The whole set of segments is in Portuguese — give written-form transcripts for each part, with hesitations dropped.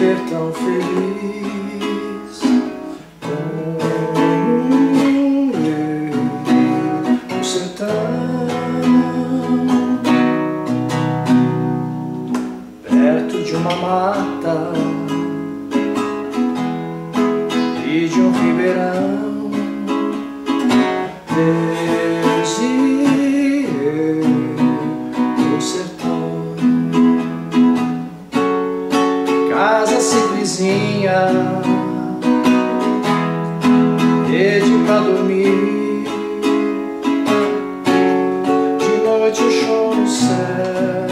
ser tão feliz como eu, no sertão. Perto de uma mata e de um ribeirão, desci eu no sertão. Casa simplesinha e de pra dormir. De noite eu choro no céu,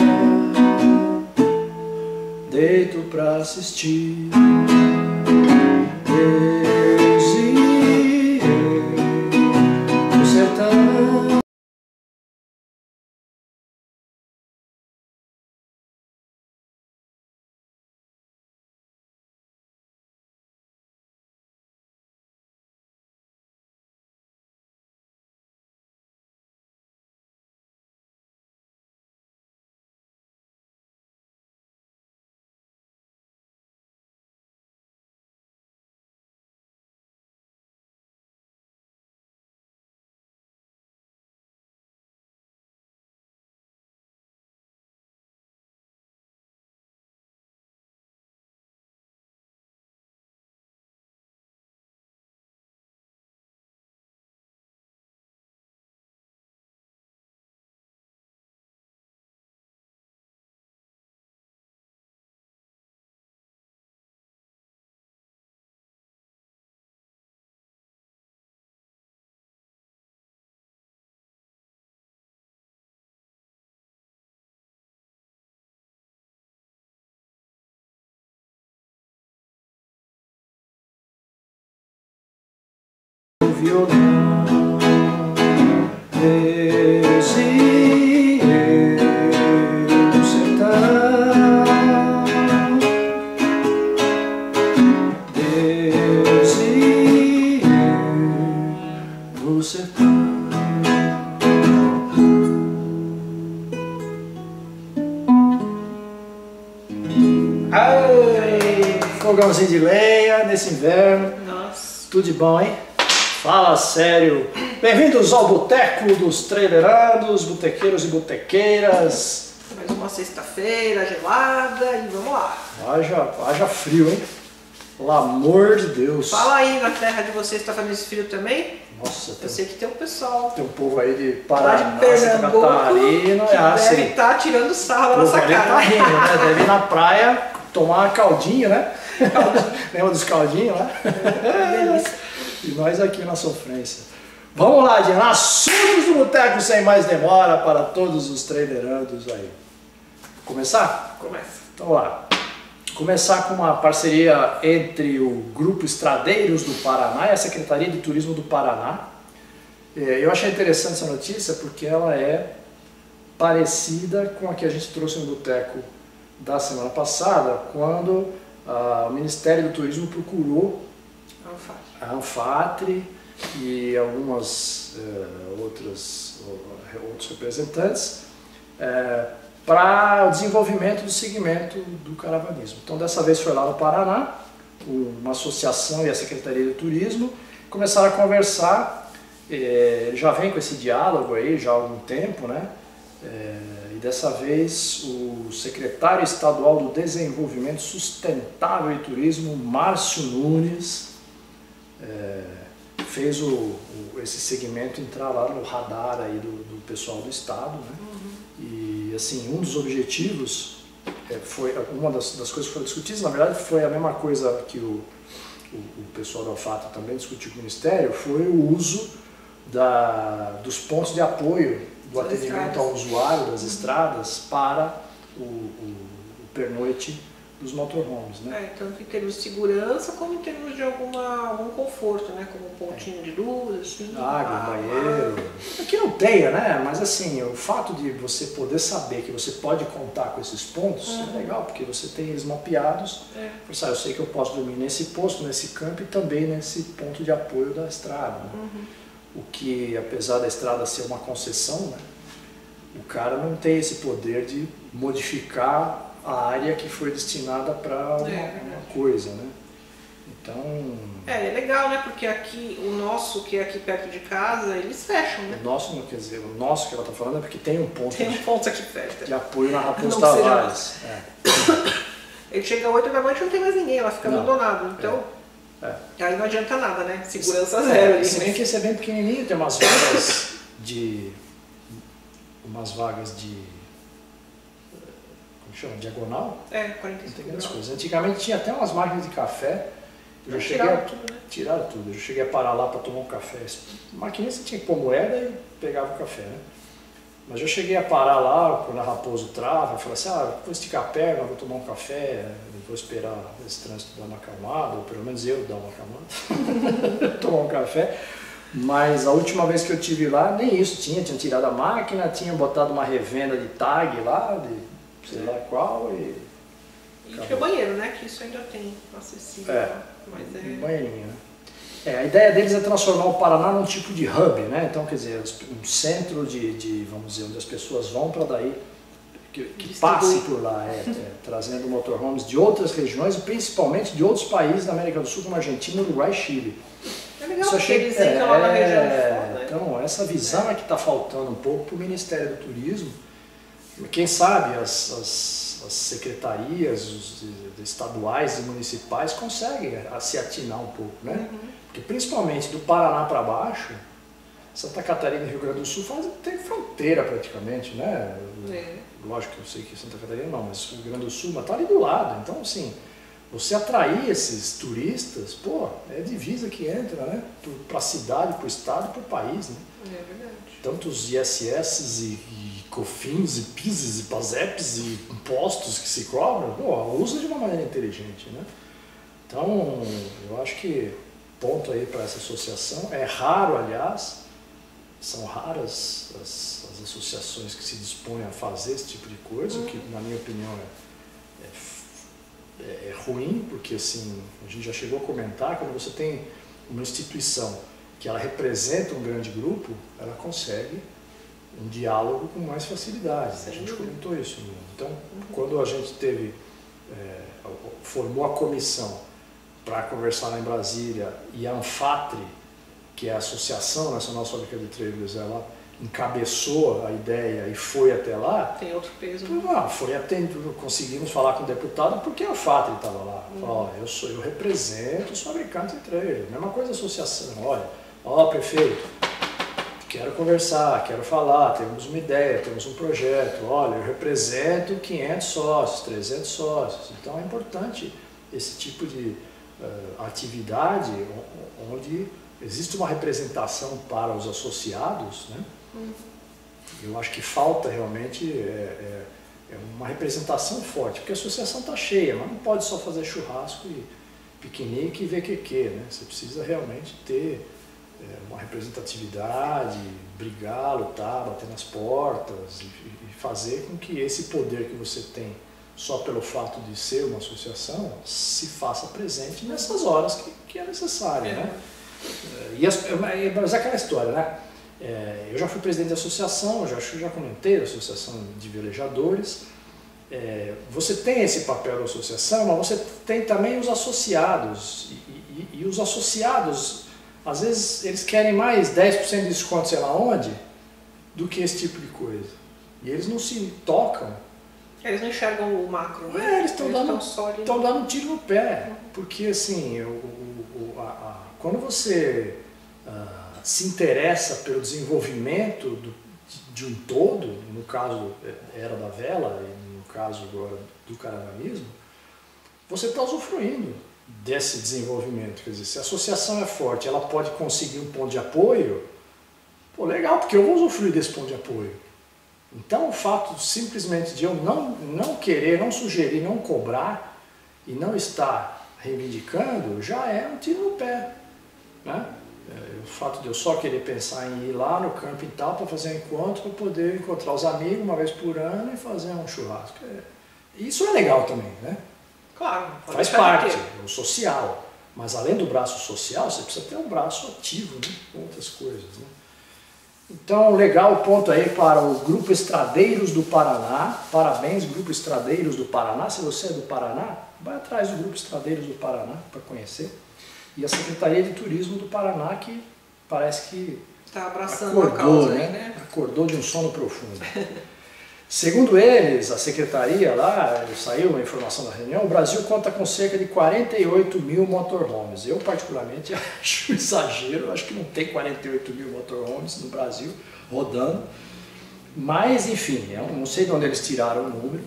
deito pra assistir. Violão, desci eu no sertão, desci eu no sertão. Ai, fogãozinho de lenha nesse inverno. Nossa, tudo de bom, hein? Fala sério! Bem-vindos ao Boteco dos Trailerados, botequeiros e botequeiras. Mais uma sexta-feira gelada e vamos lá. Haja frio, hein? Pelo amor de Deus. Fala aí, na terra de vocês tá fazendo esse frio também? Nossa, eu sei que tem um pessoal. Tem um povo aí de Paraná, de Pernambuco, Catarina, que deve estar tirando sarro na nossa cara. Tá rindo, né? Deve ir na praia tomar uma caldinha, né? Lembra dos caldinhos lá? É delícia. E nós aqui na sofrência. Vamos lá, gente. Assuntos do Boteco sem mais demora para todos os trailerandos aí. Começar? Começa. Então vamos lá. Começar com uma parceria entre o Grupo Estradeiros do Paraná e a Secretaria de Turismo do Paraná. Eu achei interessante essa notícia porque ela é parecida com a que a gente trouxe no Boteco da semana passada, quando o Ministério do Turismo procurou a ANFATRI e algumas outros representantes para o desenvolvimento do segmento do caravanismo. Então dessa vez foi lá no Paraná, uma associação e a Secretaria de Turismo começaram a conversar, já vem com esse diálogo aí já há algum tempo, né? E dessa vez o secretário estadual do Desenvolvimento Sustentável e Turismo, Márcio Nunes, fez esse segmento entrar lá no radar aí do pessoal do estado, né? Uhum. E assim, um dos objetivos, uma das coisas que foram discutidas, na verdade foi a mesma coisa que o pessoal da ANFATRI também discutiu com o Ministério, foi o uso dos pontos de apoio, do atendimento ao usuário das estradas para o pernoite dos motorhomes, né? Tanto em termos de segurança como em termos de algum conforto, né? Como um pontinho de luz, assim. Água, banheiro. Aqui não tenha, né? Mas assim, o fato de você poder saber que você pode contar com esses pontos é legal, porque você tem eles mapeados. Eu sei que eu posso dormir nesse posto, nesse campo e também nesse ponto de apoio da estrada, né? O que, apesar da estrada ser uma concessão, né? O cara não tem esse poder de modificar a área que foi destinada para uma coisa, né? Então... É legal, né? Porque aqui, o nosso que é aqui perto de casa, eles fecham, né? O nosso, não quer dizer, o nosso que ela está falando é porque tem um ponto... Tem um ponto aqui perto. De apoio na Raposo Tavares. Ele chega às 8 da noite e não tem mais ninguém, ela fica abandonada, então... Aí não adianta nada, né? Segurança zero. Se bem que esse é bem pequenininho, tem umas vagas de... Como chama? Diagonal? 45 graus. Antigamente tinha até umas máquinas de café. Eu tiraram tudo, né? Tiraram tudo. Eu cheguei a parar lá para tomar um café. Maquininha você tinha que pôr moeda e pegava o café, né? Mas eu cheguei a parar lá, quando a Raposo trava, eu falei assim, vou esticar a perna, vou tomar um café, vou esperar esse trânsito dar uma acalmada, ou pelo menos eu dar uma acalmada, tomar um café. Mas a última vez que eu estive lá, nem isso tinha. Tinha tirado a máquina, tinha botado uma revenda de tag lá, de sei lá qual, e tinha banheiro, né? Que isso ainda tem acessível. Banheirinho, né? A ideia deles é transformar o Paraná num tipo de hub, né? Então, quer dizer, um centro de vamos dizer, onde as pessoas vão para daí, que passe por lá, trazendo motorhomes de outras regiões, principalmente de outros países da América do Sul, como Argentina, Uruguai e Chile. Isso achei que lá na região do Sul, né? Então, essa visão é que está faltando um pouco para o Ministério do Turismo. Quem sabe as secretarias os estaduais e municipais conseguem se atinar um pouco, né? Porque principalmente do Paraná para baixo, Santa Catarina e Rio Grande do Sul tem fronteira praticamente, né? Lógico que eu sei que Santa Catarina não, mas Rio Grande do Sul está ali do lado, então assim... Você atrair esses turistas, é divisa que entra, né? Para a cidade, para o estado, para o país, né? É verdade. Tanto os ISS e COFINS e PISES e PASEPs e impostos que se cobram, usa de uma maneira inteligente, né? Então, eu acho que ponto aí para essa associação. É raro, aliás, são raras as associações que se dispõem a fazer esse tipo de coisa, que na minha opinião é ruim, porque assim, a gente já chegou a comentar, quando você tem uma instituição que ela representa um grande grupo, ela consegue um diálogo com mais facilidade. A gente comentou isso. Então, quando a gente teve, formou a comissão para conversar lá em Brasília, e a ANFATRI, que é a Associação Nacional Solidária de Trailers, ela encabeçou a ideia e foi até lá, tem outro peso, né? Foi atendido, conseguimos falar com o deputado porque a ANFATRI estava lá. Falou, eu represento os fabricantes de trailer, mesma coisa a associação, prefeito, quero conversar, quero falar, temos uma ideia, temos um projeto, eu represento 500 sócios, 300 sócios, então é importante esse tipo de atividade onde existe uma representação para os associados, né? Eu acho que falta realmente uma representação forte, porque a associação está cheia, mas não pode só fazer churrasco e piquenique e VQQ, né? Você precisa realmente ter uma representatividade, brigar, lutar, bater nas portas e fazer com que esse poder que você tem só pelo fato de ser uma associação se faça presente nessas horas que é necessário, né? Mas é aquela história, né? Eu já fui presidente da associação, já comentei, a associação de velejadores. Você tem esse papel da associação, mas você tem também os associados. E os associados, às vezes, eles querem mais 10% de desconto, sei lá onde, do que esse tipo de coisa. E eles não se tocam. Eles não enxergam o macro, né? Eles estão dando um tiro no pé. Porque, assim, quando você... se interessa pelo desenvolvimento de um todo, no caso era da vela e no caso agora do caravanismo, você está usufruindo desse desenvolvimento. Quer dizer, se a associação é forte, ela pode conseguir um ponto de apoio, legal, porque eu vou usufruir desse ponto de apoio. Então o fato simplesmente de eu não querer, não sugerir, não cobrar e não estar reivindicando, já é um tiro no pé, né? O fato de eu só querer pensar em ir lá no campo e tal para fazer um encontro, para poder encontrar os amigos uma vez por ano e fazer um churrasco. Isso é legal também, né? Claro. Faz parte, o social. Mas além do braço social, você precisa ter um braço ativo, né? Outras coisas, né? Então, legal ponto aí para o Grupo Estradeiros do Paraná. Parabéns, Grupo Estradeiros do Paraná. Se você é do Paraná, vai atrás do Grupo Estradeiros do Paraná para conhecer. E a Secretaria de Turismo do Paraná, que parece que está abraçando acordou, a causa, né? Acordou de um sono profundo. Segundo eles, a secretaria lá, saiu uma informação da reunião, o Brasil conta com cerca de 48 mil motorhomes. Eu, particularmente, acho exagero, acho que não tem 48 mil motorhomes no Brasil rodando. Mas, enfim, eu não sei de onde eles tiraram o número.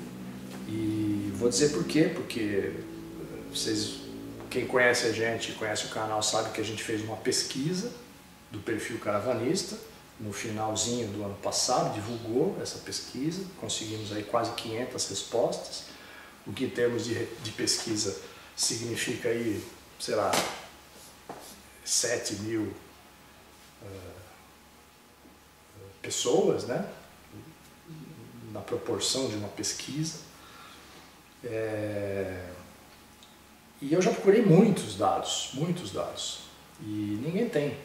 E vou dizer por quê, porque vocês, quem conhece a gente, conhece o canal, sabe que a gente fez uma pesquisa do perfil caravanista. No finalzinho do ano passado, divulgou essa pesquisa, conseguimos aí quase 500 respostas, o que em termos de pesquisa significa aí, sei lá, 7 mil pessoas, né? Na proporção de uma pesquisa. E eu já procurei muitos dados, e ninguém tem.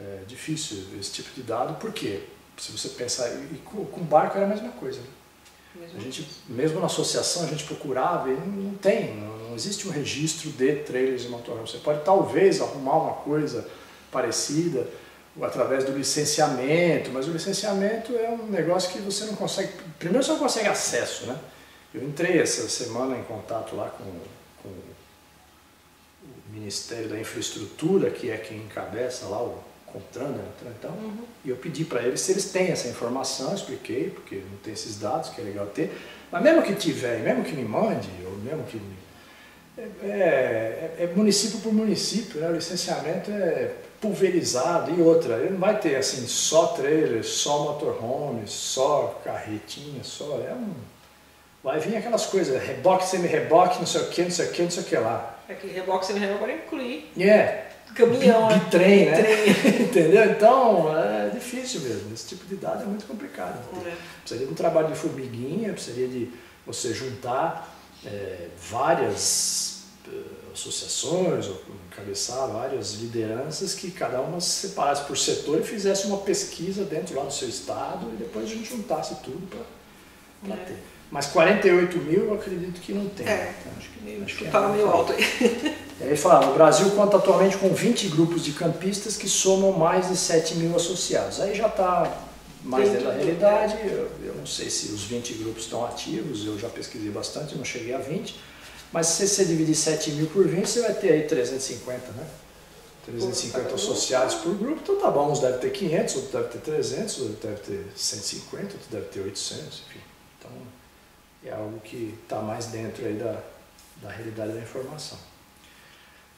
É difícil esse tipo de dado, porque se você pensar, e com barco era a mesma coisa, né? A gente, mesmo na associação, a gente procurava e não existe um registro de trailers e motorhomes. Você pode talvez arrumar uma coisa parecida através do licenciamento, mas o licenciamento é um negócio que você não consegue, primeiro você não consegue acesso, né? Eu entrei essa semana em contato lá com o Ministério da Infraestrutura, que é quem encabeça lá o Contran, Denatran, então, e eu pedi para eles se eles têm essa informação, expliquei, porque não tem esses dados, que é legal ter, mas mesmo que tiver, mesmo que me mande, ou mesmo que me... é município por município, né? O licenciamento é pulverizado e outra, ele não vai ter assim só trailer, só motorhome, só carretinha, só, vai vir aquelas coisas, reboque, semi-reboque, não sei o que lá. É que reboque, semi-reboque para incluir. Caminhão, bitrem, né? Entendeu? Então é difícil mesmo, esse tipo de dado é muito complicado. Precisaria de um trabalho de formiguinha, precisaria de você juntar várias associações, ou encabeçar várias lideranças que cada uma se separasse por setor e fizesse uma pesquisa dentro lá do seu estado e depois a gente juntasse tudo para ter. Mas 48 mil eu acredito que não tem. Acho que tá meio alto aí. E aí falaram, o Brasil conta atualmente com 20 grupos de campistas que somam mais de 7 mil associados. Aí já está mais dentro da realidade, eu não sei se os 20 grupos estão ativos, eu já pesquisei bastante, não cheguei a 20. Mas se você dividir 7 mil por 20, você vai ter aí 350, né? 350 associados por grupo, então tá bom, uns devem ter 500, outros devem ter 300, outros devem ter 150, outros devem ter 800, enfim. Então... é algo que está mais dentro aí da realidade da informação.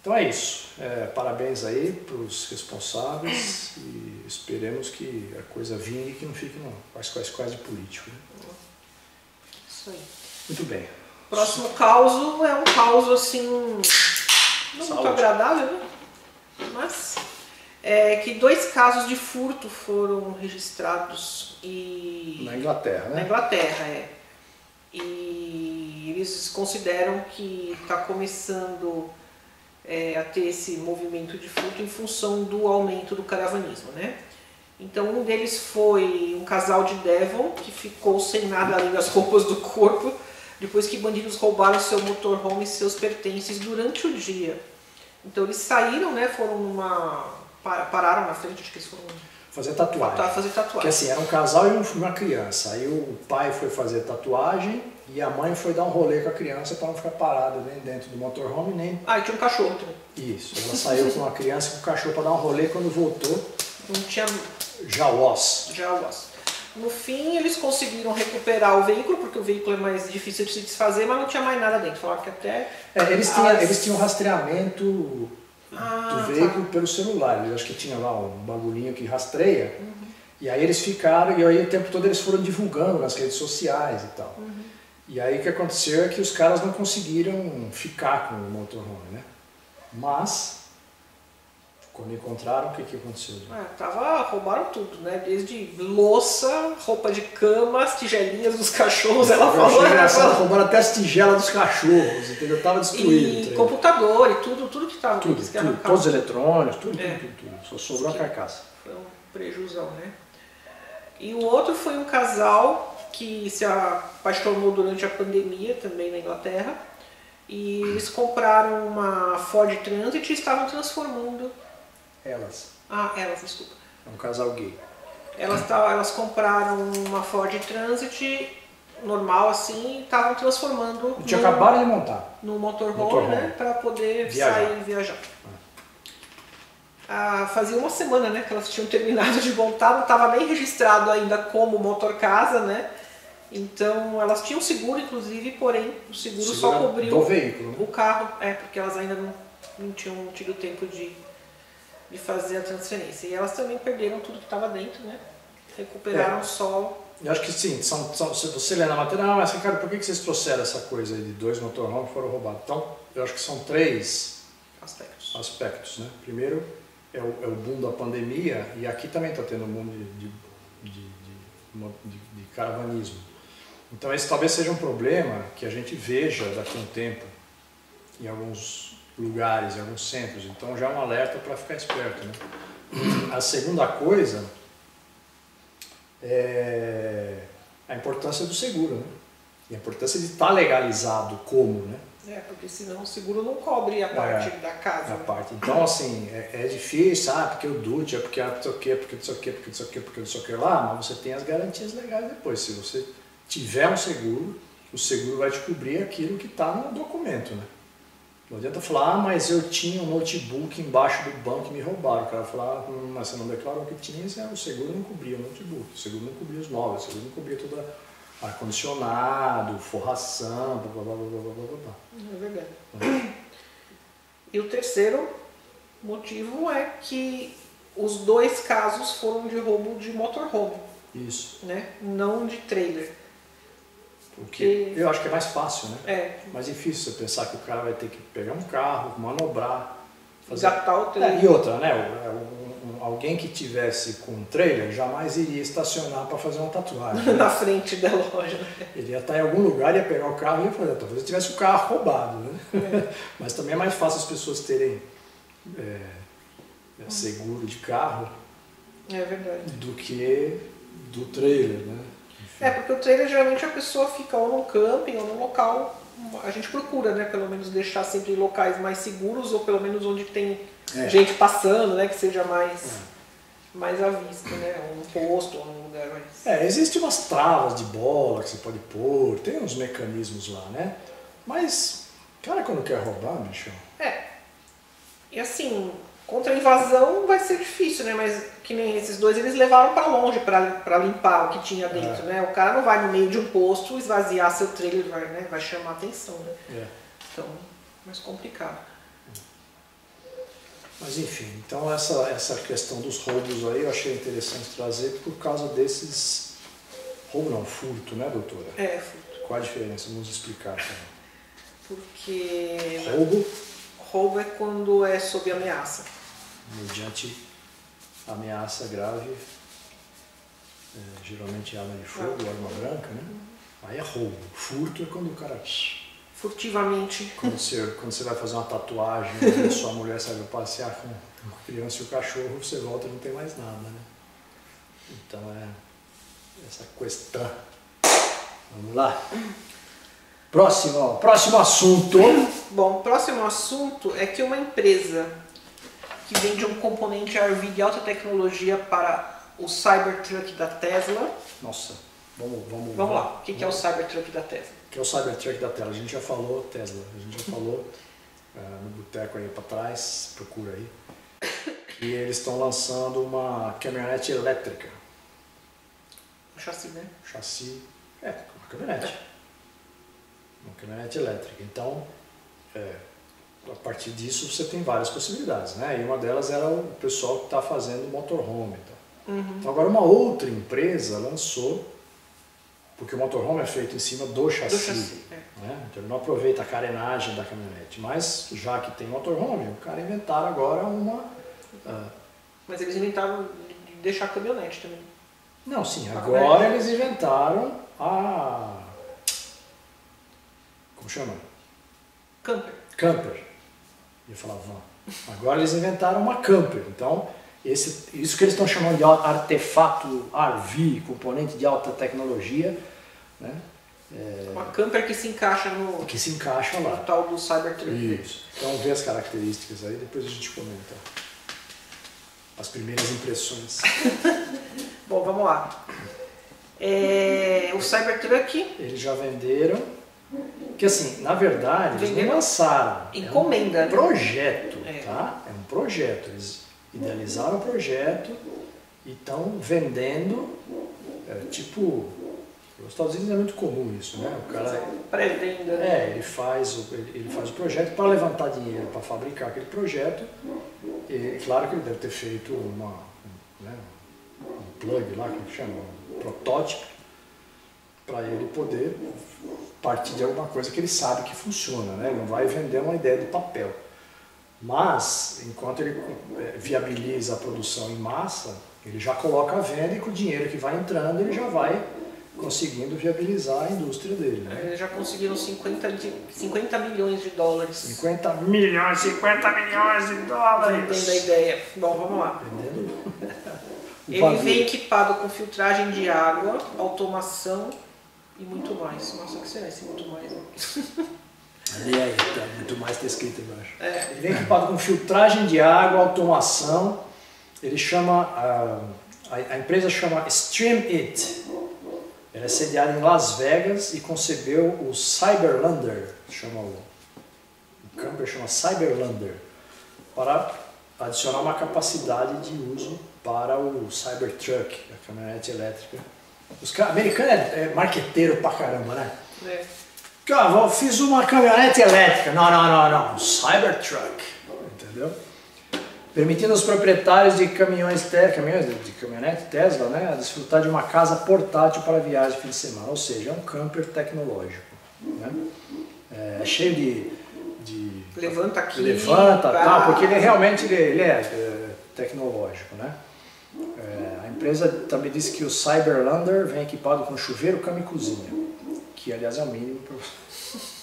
Então é isso. Parabéns aí para os responsáveis e esperemos que a coisa vingue e que não fique quase de político. Né? Isso aí. Muito bem. Próximo caso é um caso assim não muito agradável, né? Mas é que 2 casos de furto foram registrados e... na Inglaterra, né? Na Inglaterra, E eles consideram que está começando a ter esse movimento de furto em função do aumento do caravanismo, né? Então um deles foi um casal de Devon que ficou sem nada além das roupas do corpo depois que bandidos roubaram seu motorhome e seus pertences durante o dia. Então eles saíram, né? Foram pararam na frente, acho que eles foram... Fazer tatuagem. Porque assim, era um casal e uma criança. Aí o pai foi fazer tatuagem e a mãe foi dar um rolê com a criança para não ficar parada nem dentro do motorhome, nem... Ah, e tinha um cachorro também. Isso, ela saiu com a criança e com o cachorro para dar um rolê, quando voltou... não tinha... Jauás. No fim, eles conseguiram recuperar o veículo, porque o veículo é mais difícil de se desfazer, mas não tinha mais nada dentro. Falaram que até... Eles tinham rastreamento... do veículo pelo celular, eles acho que tinha lá um bagulhinho que rastreia, e aí eles ficaram, e aí o tempo todo eles foram divulgando nas redes sociais e tal. E aí o que aconteceu é que os caras não conseguiram ficar com o motorhome, né? Mas, quando encontraram, o que aconteceu? Roubaram tudo, né? Desde louça, roupa de cama, as tigelinhas dos cachorros, roubaram até as tigelas dos cachorros, entendeu? Tava destruído. E computador e tudo que tava. Tudo, todos os eletrônicos, tudo. Só sobrou a carcaça. Foi um prejuzão, né? E o outro foi um casal que se apaixonou durante a pandemia também na Inglaterra. E eles compraram uma Ford Transit e estavam transformando... Elas. Ah, elas, desculpa. É um casal gay. Elas compraram uma Ford Transit normal assim, estavam transformando... E tinha acabado de montar. No motorhome, né? Para poder sair e viajar. Ah, fazia uma semana, né, que elas tinham terminado de montar, não estava nem registrado ainda como motorcasa, né? Então elas tinham seguro, inclusive, porém o seguro só cobriu do veículo, né? O carro, porque elas ainda não tinham tido tempo de fazer a transferência. E elas também perderam tudo que estava dentro, né? Recuperaram só... Eu acho que sim, se você lê na matéria, mas cara, por que vocês trouxeram essa coisa aí de dois motorhomes que foram roubados? Então, eu acho que são três aspectos, né? Primeiro, é o boom da pandemia, e aqui também está tendo um boom de caravanismo. Então esse talvez seja um problema que a gente veja daqui a um tempo em alguns lugares, em alguns centros. Então já é um alerta para ficar esperto, né? A segunda coisa é a importância do seguro, né? E a importância de estar legalizado como, né? Porque senão o seguro não cobre a parte da casa. Parte. Então assim, é difícil, porque o DUT, porque lá, mas você tem as garantias legais depois. Se você tiver um seguro, o seguro vai te cobrir aquilo que está no documento, né? Não adianta falar, mas eu tinha um notebook embaixo do banco e me roubaram. O cara vai falar, mas você não declarou o que tinha, o seguro não cobria o notebook, o seguro não cobria os móveis, o seguro não cobria toda ar-condicionado, forração, blá blá blá blá blá blá. É verdade. E o terceiro motivo é que os dois casos foram de roubo de motorhome. Isso. Né? Não de trailer. Porque eu acho que é mais fácil, né? Mais difícil você pensar que o cara vai ter que pegar um carro, manobrar, fazer... Gatar o trailer. E outra, né? Alguém que tivesse com um trailer jamais iria estacionar para fazer uma tatuagem. Na frente da loja. Ele ia estar em algum lugar, ia pegar o carro e ia fazer. Talvez tivesse o carro roubado, né? Mas também é mais fácil as pessoas terem seguro de carro do que do trailer, né? Enfim. Porque o trailer geralmente a pessoa fica ou num camping ou num local. A gente procura, né? Pelo menos deixar sempre locais mais seguros ou pelo menos onde tem... gente passando, né, que seja mais à vista, né, um posto, um lugar mais... Existem umas travas de bola que você pode pôr, tem uns mecanismos lá, né, mas, cara, quando quer roubar, bicho... E assim, contra a invasão vai ser difícil, né, mas que nem esses dois, eles levaram pra longe pra limpar o que tinha dentro, né, o cara não vai no meio de um posto esvaziar seu trailer, vai chamar atenção, né, então, mais complicado. Mas enfim, então essa questão dos roubos aí eu achei interessante trazer por causa desses... Roubo não, furto, né, doutora? Furto. Qual a diferença? Vamos explicar também. Porque... Roubo? Roubo é quando é sob ameaça. Mediante ameaça grave, geralmente arma de fogo, arma branca, né? Aí é roubo. Furto é quando o cara... Furtivamente. Quando você vai fazer uma tatuagem, a sua mulher sai passear com a criança e o cachorro, você volta e não tem mais nada, né? Então é essa questão. Vamos lá. Próximo assunto. Bom, próximo assunto é que uma empresa que vende um componente RV de alta tecnologia para o Cybertruck da Tesla. Nossa, vamos lá. O que é o Cybertruck da Tesla? Que é o Cybertruck da Tesla. A gente já falou, no boteco aí para trás, procura aí. E eles estão lançando uma caminhonete elétrica. Um chassi, né? Chassi, uma caminhonete. Uma caminhonete elétrica. Então, a partir disso você tem várias possibilidades, né? E uma delas era o pessoal que está fazendo motorhome. Então. Então agora uma outra empresa lançou... Porque o motorhome é feito em cima do chassi, né? Então ele não aproveita a carenagem da caminhonete. Mas já que tem motorhome, o cara inventaram agora uma... Mas eles inventaram de deixar a caminhonete também. Não, sim. Agora eles inventaram a... Como chama? Camper. Camper. Ia falar van. Agora eles inventaram uma camper. Então Isso que eles estão chamando de artefato RV, componente de alta tecnologia, né? Uma camper que se encaixa no... Que se encaixa lá. No tal do Cybertruck. Isso. Então vê as características aí, depois a gente comenta. As primeiras impressões. Bom, vamos lá. O Cybertruck... Eles já venderam. Porque assim, na verdade, eles não lançaram. Encomenda, né? Projeto, tá? É um projeto. Eles idealizaram o projeto e estão vendendo, tipo... Nos Estados Unidos é muito comum isso, né? O cara pré-venda, né? Ele faz o projeto para levantar dinheiro para fabricar aquele projeto. E claro que ele deve ter feito um plug lá, como chama, um protótipo, para ele poder partir de alguma coisa que ele sabe que funciona, né? Ele não vai vender uma ideia de papel. Mas enquanto ele viabiliza a produção em massa, ele já coloca a venda e com o dinheiro que vai entrando ele já vai conseguindo viabilizar a indústria dele, né? Eles já conseguiram 50 milhões de dólares. 50 milhões de dólares! Entendo a ideia. Bom, vamos lá. Ele vem equipado com filtragem de água, automação e muito mais. Nossa, o que será esse muito mais? E aí, tá muito mais, tá escrito embaixo. Ele vem equipado com filtragem de água, automação. Ele chama... A empresa chama Streamit. Ela é sediada em Las Vegas e concebeu o Cyberlandr, o camper chama Cyberlandr, para adicionar uma capacidade de uso para o Cybertruck, a caminhonete elétrica. Os americanos é marqueteiro pra caramba, né? É. Cara, eu fiz uma caminhonete elétrica, não, Cybertruck, entendeu? Permitindo aos proprietários de caminhonete Tesla, né, a desfrutar de uma casa portátil para viagem de fim de semana, ou seja, é um camper tecnológico, né? É cheio de levanta pra... tal, porque ele realmente ele é tecnológico, né? A empresa também disse que o Cyberlandr vem equipado com chuveiro, cama e cozinha, que aliás é o mínimo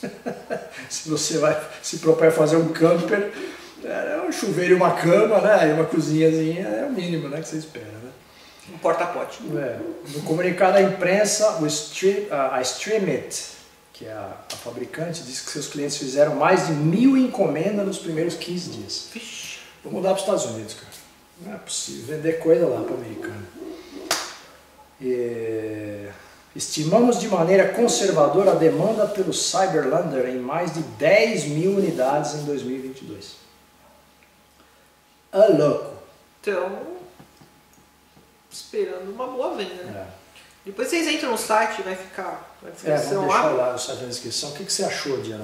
para... se você vai se propõe a fazer um camper. Um chuveiro e uma cama, né? E uma cozinhazinha é o mínimo, né, que você espera, né? Um porta-pote. É. No comunicado à imprensa, a Streamit, que é a fabricante, disse que seus clientes fizeram mais de 1.000 encomendas nos primeiros 15 dias. Vixe. Vou mudar para os Estados Unidos, cara. Não é possível vender coisa lá para o americano. Estimamos de maneira conservadora a demanda pelo Cyberlandr em mais de 10.000 unidades em 2022. É louco. Então, esperando uma boa venda, né? É. Depois vocês entram no site, vai ficar na descrição lá. Vamos deixar lá o site na descrição. O que você achou, Diana,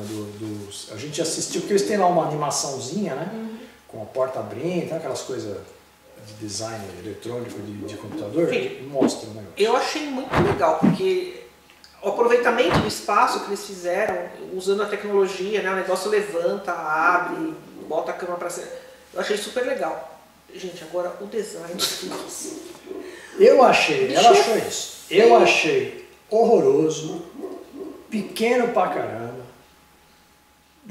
A gente assistiu, porque eles têm lá uma animaçãozinha, né? Com a porta abrindo, tá? Aquelas coisas de design eletrônico, de computador. Enfim, mostra o negócio. Eu achei muito legal, porque o aproveitamento do espaço que eles fizeram, usando a tecnologia, né? O negócio levanta, abre, bota a cama pra cima. Eu achei super legal. Gente, agora o design... Eu achei, ela achou isso. Eu achei horroroso, pequeno pra caramba,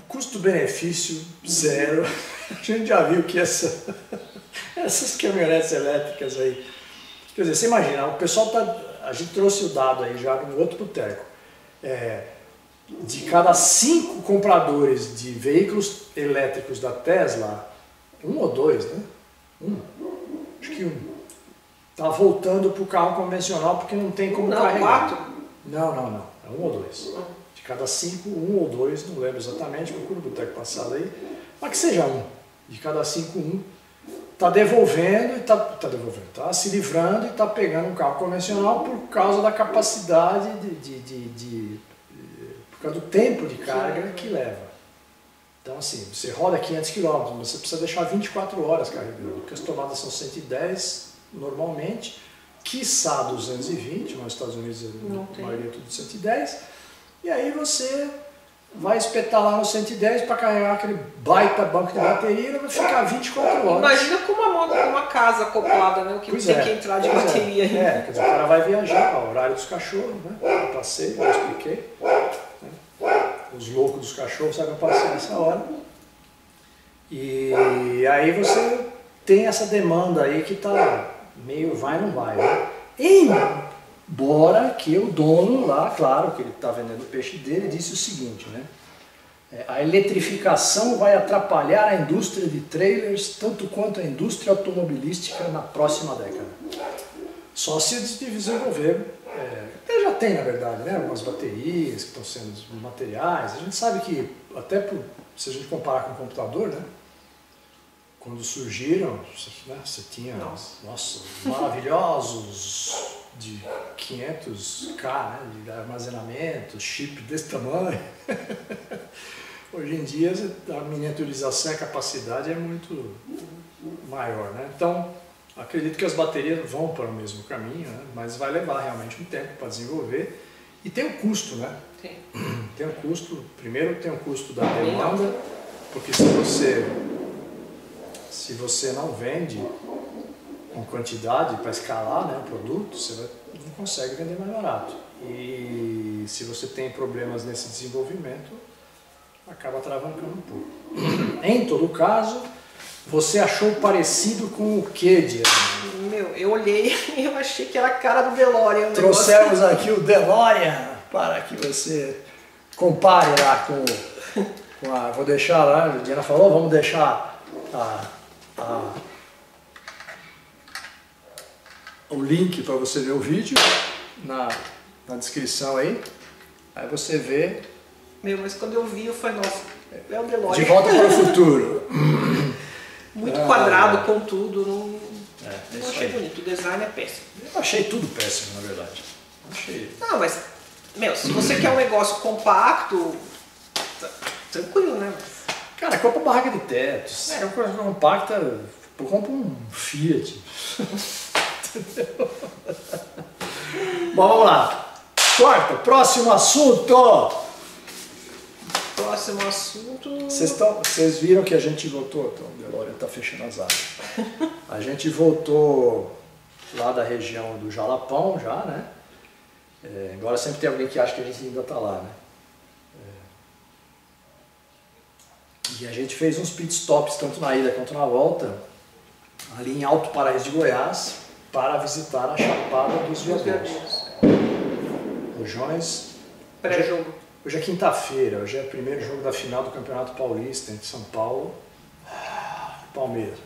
custo-benefício zero. A gente já viu que essas caminhonetes elétricas aí... Quer dizer, você imagina, o pessoal tá... A gente trouxe o dado aí já no outro boteco. De cada 5 compradores de veículos elétricos da Tesla... 1 ou 2, né? 1. Acho que 1. Tá voltando pro carro convencional porque não tem como carregar. 4? Não. É 1 ou 2. De cada 5, 1 ou 2, não lembro exatamente, procura o boteco passado aí. Mas que seja 1. De cada 5, 1. Tá devolvendo e tá se livrando e tá pegando um carro convencional por causa da capacidade por causa do tempo de carga que leva. Então assim, você roda 500 km, mas você precisa deixar 24 horas carregando, porque as tomadas são 110 normalmente, quiçá 220, mas nos Estados Unidos a maioria é tudo 110, e aí você vai espetar lá no 110 para carregar aquele baita banco de bateria e vai ficar 24 horas. Imagina com uma casa acoplada, né? O que tem que entrar de bateria ainda. Quer dizer, o cara vai viajar, ó, horário dos cachorros, né? Eu passei, eu expliquei. Os loucos dos cachorros sabem passar nessa hora. E aí você tem essa demanda aí que tá meio vai não vai, né? Embora que o dono lá, claro que ele está vendendo o peixe dele, disse o seguinte, né? A eletrificação vai atrapalhar a indústria de trailers tanto quanto a indústria automobilística na próxima década. Só se desenvolver, até já tem na verdade, né? Algumas baterias que estão sendo materiais. A gente sabe que, até se a gente comparar com o computador, né? Quando surgiram, né? Você tinha, nossa, maravilhosos de 500K, né? De armazenamento, chip desse tamanho. Hoje em dia a miniaturização e a capacidade é muito maior, né? Então acredito que as baterias vão para o mesmo caminho, né? Mas vai levar realmente um tempo para desenvolver e tem um custo, né? Tem um custo, primeiro tem um custo da demanda, porque se você não vende em quantidade para escalar, né, o produto, você não consegue vender mais barato. E se você tem problemas nesse desenvolvimento, acaba travancando um pouco. Em todo caso, você achou parecido com o que, Diana? Meu, eu olhei e eu achei que era a cara do DeLorean. Trouxemos aqui o DeLorean para que você compare lá com a... Vou deixar lá, a Diana falou, vamos deixar o link para você ver o vídeo na descrição aí. Aí você vê. Meu, mas quando eu vi eu falei, nossa, é o DeLorean. De Volta para o Futuro. Muito quadrado, contudo, não, não achei bonito. O design é péssimo. Eu achei tudo péssimo, na verdade. Não, mas, meu, se você quer um negócio compacto, tá tranquilo, né? Cara, compra uma barraca de teto. É, uma coisa compacta, compra um Fiat. Bom, vamos lá. Corta, próximo assunto. Próximo assunto. Vocês viram que a gente voltou. Então, o DeLorean tá fechando as áreas. A gente voltou lá da região do Jalapão já, né? É, agora sempre tem alguém que acha que a gente ainda tá lá, né? E a gente fez uns pitstops tanto na ida quanto na volta, ali em Alto Paraíso de Goiás, para visitar a Chapada dos Veadeiros. O Jones... Pré-jogo. Hoje é quinta-feira, hoje é o primeiro jogo da final do Campeonato Paulista entre São Paulo e Palmeiras.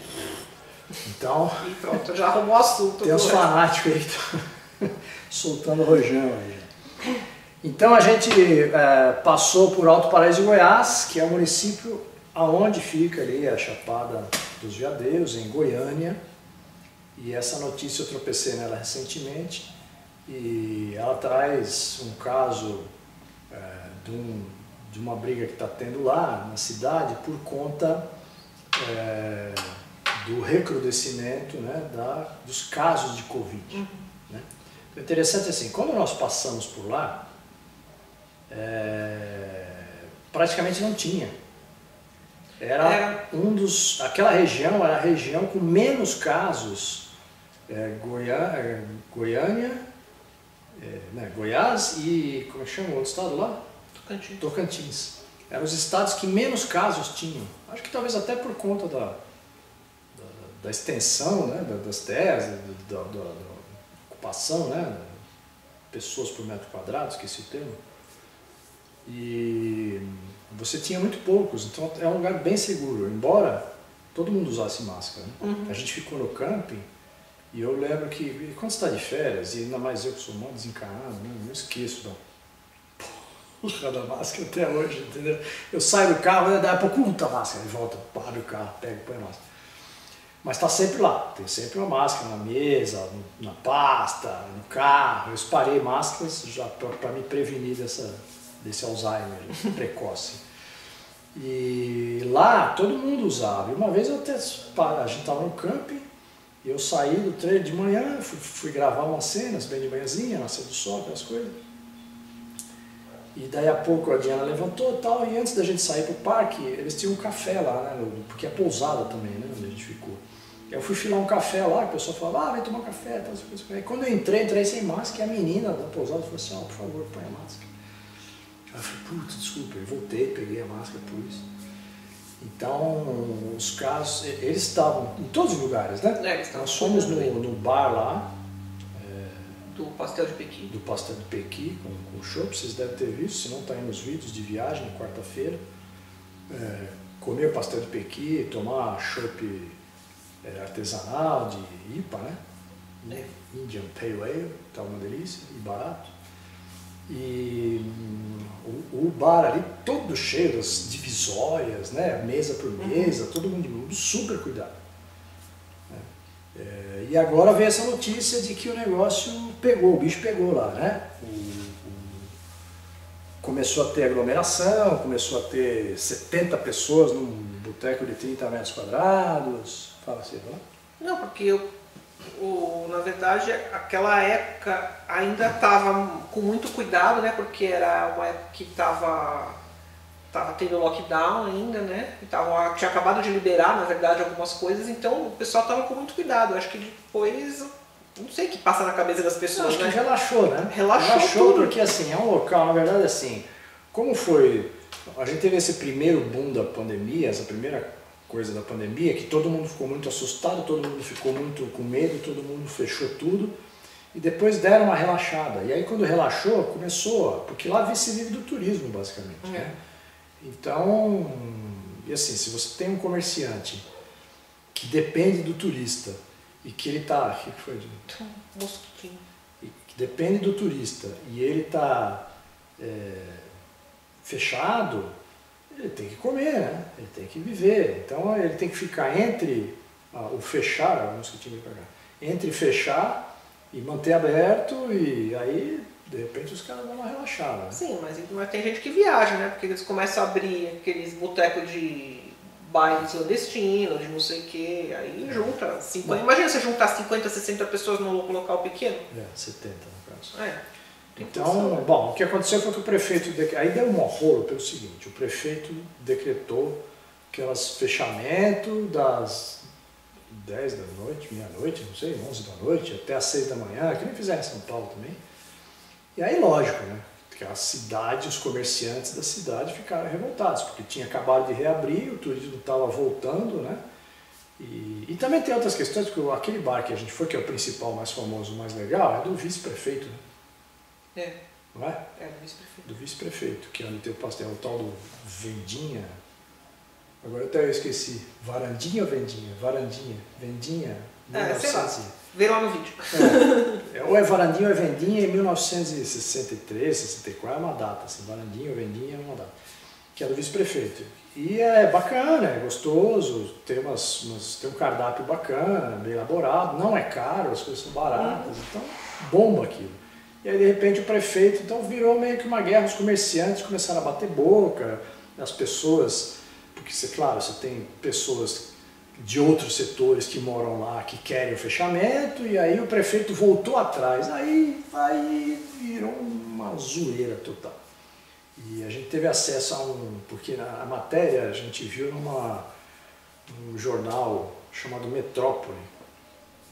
Então... E pronto, já arrumou o assunto. Tem uns fanáticos aí que estão soltando o rojão aí. Então a gente passou por Alto Paraíso de Goiás, que é o município aonde fica ali a Chapada dos Veadeiros, em Goiânia. E essa notícia eu tropecei nela recentemente e ela traz um caso de uma briga que está tendo lá na cidade por conta do recrudescimento, né, dos casos de Covid. Uhum. Né? Então, interessante assim, quando nós passamos por lá, praticamente não tinha. Era aquela região era a região com menos casos, Goiás e, como é que chama o outro estado lá? Tocantins. Eram os estados que menos casos tinham. Acho que talvez até por conta da extensão, né, das terras, da ocupação, né, pessoas por metro quadrado, esqueci o termo. E você tinha muito poucos, então é um lugar bem seguro, embora todo mundo usasse máscara. Né? Uhum. A gente ficou no camping e eu lembro que quando você está de férias, e ainda mais eu que sou mal desencarnado, né? Eu não esqueço da máscara até hoje, entendeu? Eu saio do carro, daí a pouco a máscara, volta, abre o carro, pega, põe a máscara. Mas está sempre lá, tem sempre uma máscara na mesa, na pasta, no carro. Eu espalhei máscaras já para me prevenir desse Alzheimer precoce. E lá todo mundo usava. E uma vez eu até, a gente estava no camping, eu saí do trailer de manhã, fui gravar umas cenas bem de manhãzinha, nascer do sol, aquelas coisas. E daí a pouco a Diana levantou e tal, e antes da gente sair para o parque, eles tinham um café lá, né, porque é pousada também, né, onde a gente ficou. Eu fui filar um café lá, o pessoal falava, vem tomar café, tal, e quando eu entrei sem máscara, e a menina da pousada falou assim, por favor, põe a máscara. Eu falei, puta, desculpa, eu voltei, peguei a máscara, pus. Então, os carros, eles estavam em todos os lugares, né? Nós fomos no bar lá. Do Pastel de Pequi. Do Pastel de Pequi, com chopp, vocês devem ter visto, se não está aí nos vídeos de viagem, quarta-feira. Comer pastel de Pequi, tomar chopp artesanal de IPA, né? Indian Pale Ale, tá uma delícia e barato. E o bar ali todo cheio das divisórias, né? Mesa por mesa, todo mundo super cuidado. E agora vem essa notícia de que o negócio pegou, o bicho pegou lá, né? Começou a ter aglomeração, começou a ter 70 pessoas num boteco de 30 metros quadrados. Fala assim, não? Não, porque na verdade, aquela época ainda estava com muito cuidado, né? Porque era uma época que estava tendo lockdown ainda, né? Tinha acabado de liberar, na verdade, algumas coisas, então o pessoal estava com muito cuidado. Acho que depois, não sei o que passa na cabeça das pessoas, acho, né? Que relaxou, né? Relaxou tudo. Porque assim, é um local, na verdade, assim, como foi... A gente teve esse primeiro boom da pandemia, essa primeira coisa da pandemia, que todo mundo ficou muito assustado, todo mundo ficou muito com medo, todo mundo fechou tudo, e depois deram uma relaxada. E aí quando relaxou, começou, porque lá vive do turismo, basicamente, né? Então, e assim, se você tem um comerciante que depende do turista e que ele tá... O que foi? Mosquitinho. Que depende do turista e ele tá fechado, ele tem que comer, né? Ele tem que viver. Então ele tem que ficar entre o fechar, o mosquitinho pra cá, entre fechar e manter aberto, e aí de repente os caras dão uma relaxada. Né? Sim, mas tem gente que viaja, né? Porque eles começam a abrir aqueles botecos de bairro clandestino, de não sei o que, aí junta 50. Imagina você juntar 50, 60 pessoas num local pequeno. 70 no caso. Então, bom, o que aconteceu foi que o prefeito... Aí deu um rolo pelo seguinte, o prefeito decretou aquelas fechamento das 10 da noite, meia-noite, não sei, 11 da noite, até às 6 da manhã, que nem fizeram em São Paulo também. E aí, lógico, né? Porque a cidade, os comerciantes da cidade ficaram revoltados, porque tinha acabado de reabrir, o turismo estava voltando, né? E também tem outras questões, porque aquele bar que a gente foi, que é o principal, mais famoso, mais legal, é do vice-prefeito, né? Não é? É do vice-prefeito. Do vice-prefeito, que ali tem o pastel, o tal do Vendinha. Agora até eu esqueci. Varandinha ou Vendinha? Varandinha. Vendinha. Sei lá. Vê lá no vídeo. Ou é Varandinha ou é Vendinha em 1963, 64, é uma data. Assim, Varandinha ou Vendinha é uma data. Que é do vice-prefeito. E é bacana, é gostoso, tem um cardápio bacana, bem elaborado, não é caro, as coisas são baratas, então bomba aquilo. E aí, de repente, o prefeito, então, virou meio que uma guerra, os comerciantes começaram a bater boca, as pessoas, porque, claro, você tem pessoas de outros setores que moram lá, que querem o fechamento, e aí o prefeito voltou atrás, aí virou uma zoeira total. E a gente teve acesso a porque a matéria a gente viu num jornal chamado Metrópole,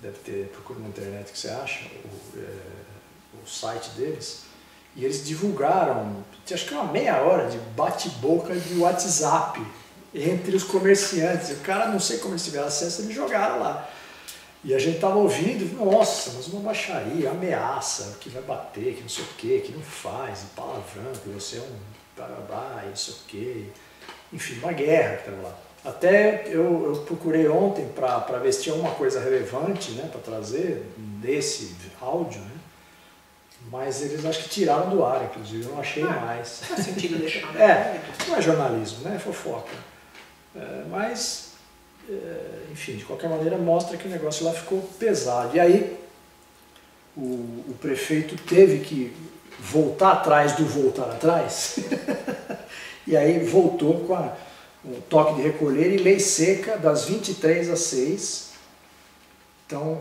deve ter, procura na internet que você acha, o site deles, e eles divulgaram, acho que uma meia hora de bate-boca de WhatsApp entre os comerciantes. O cara, não sei como eles tiveram acesso, eles jogaram lá. E a gente tava ouvindo, nossa, mas uma baixaria, ameaça, que vai bater, que não sei o que, que não faz, e palavrão, que você é um babá, e não sei o que. Enfim, uma guerra que tava lá. Até eu procurei ontem para ver se tinha alguma coisa relevante, né, para trazer desse áudio, né? Mas eles acho que tiraram do ar, inclusive, eu não achei mais. Não faz sentido deixar, né? Não é jornalismo, né? É fofoca. Enfim, de qualquer maneira mostra que o negócio lá ficou pesado. E aí o prefeito teve que voltar atrás do voltar atrás. E aí voltou com o toque de recolher e lei seca das 23 às 6. Então,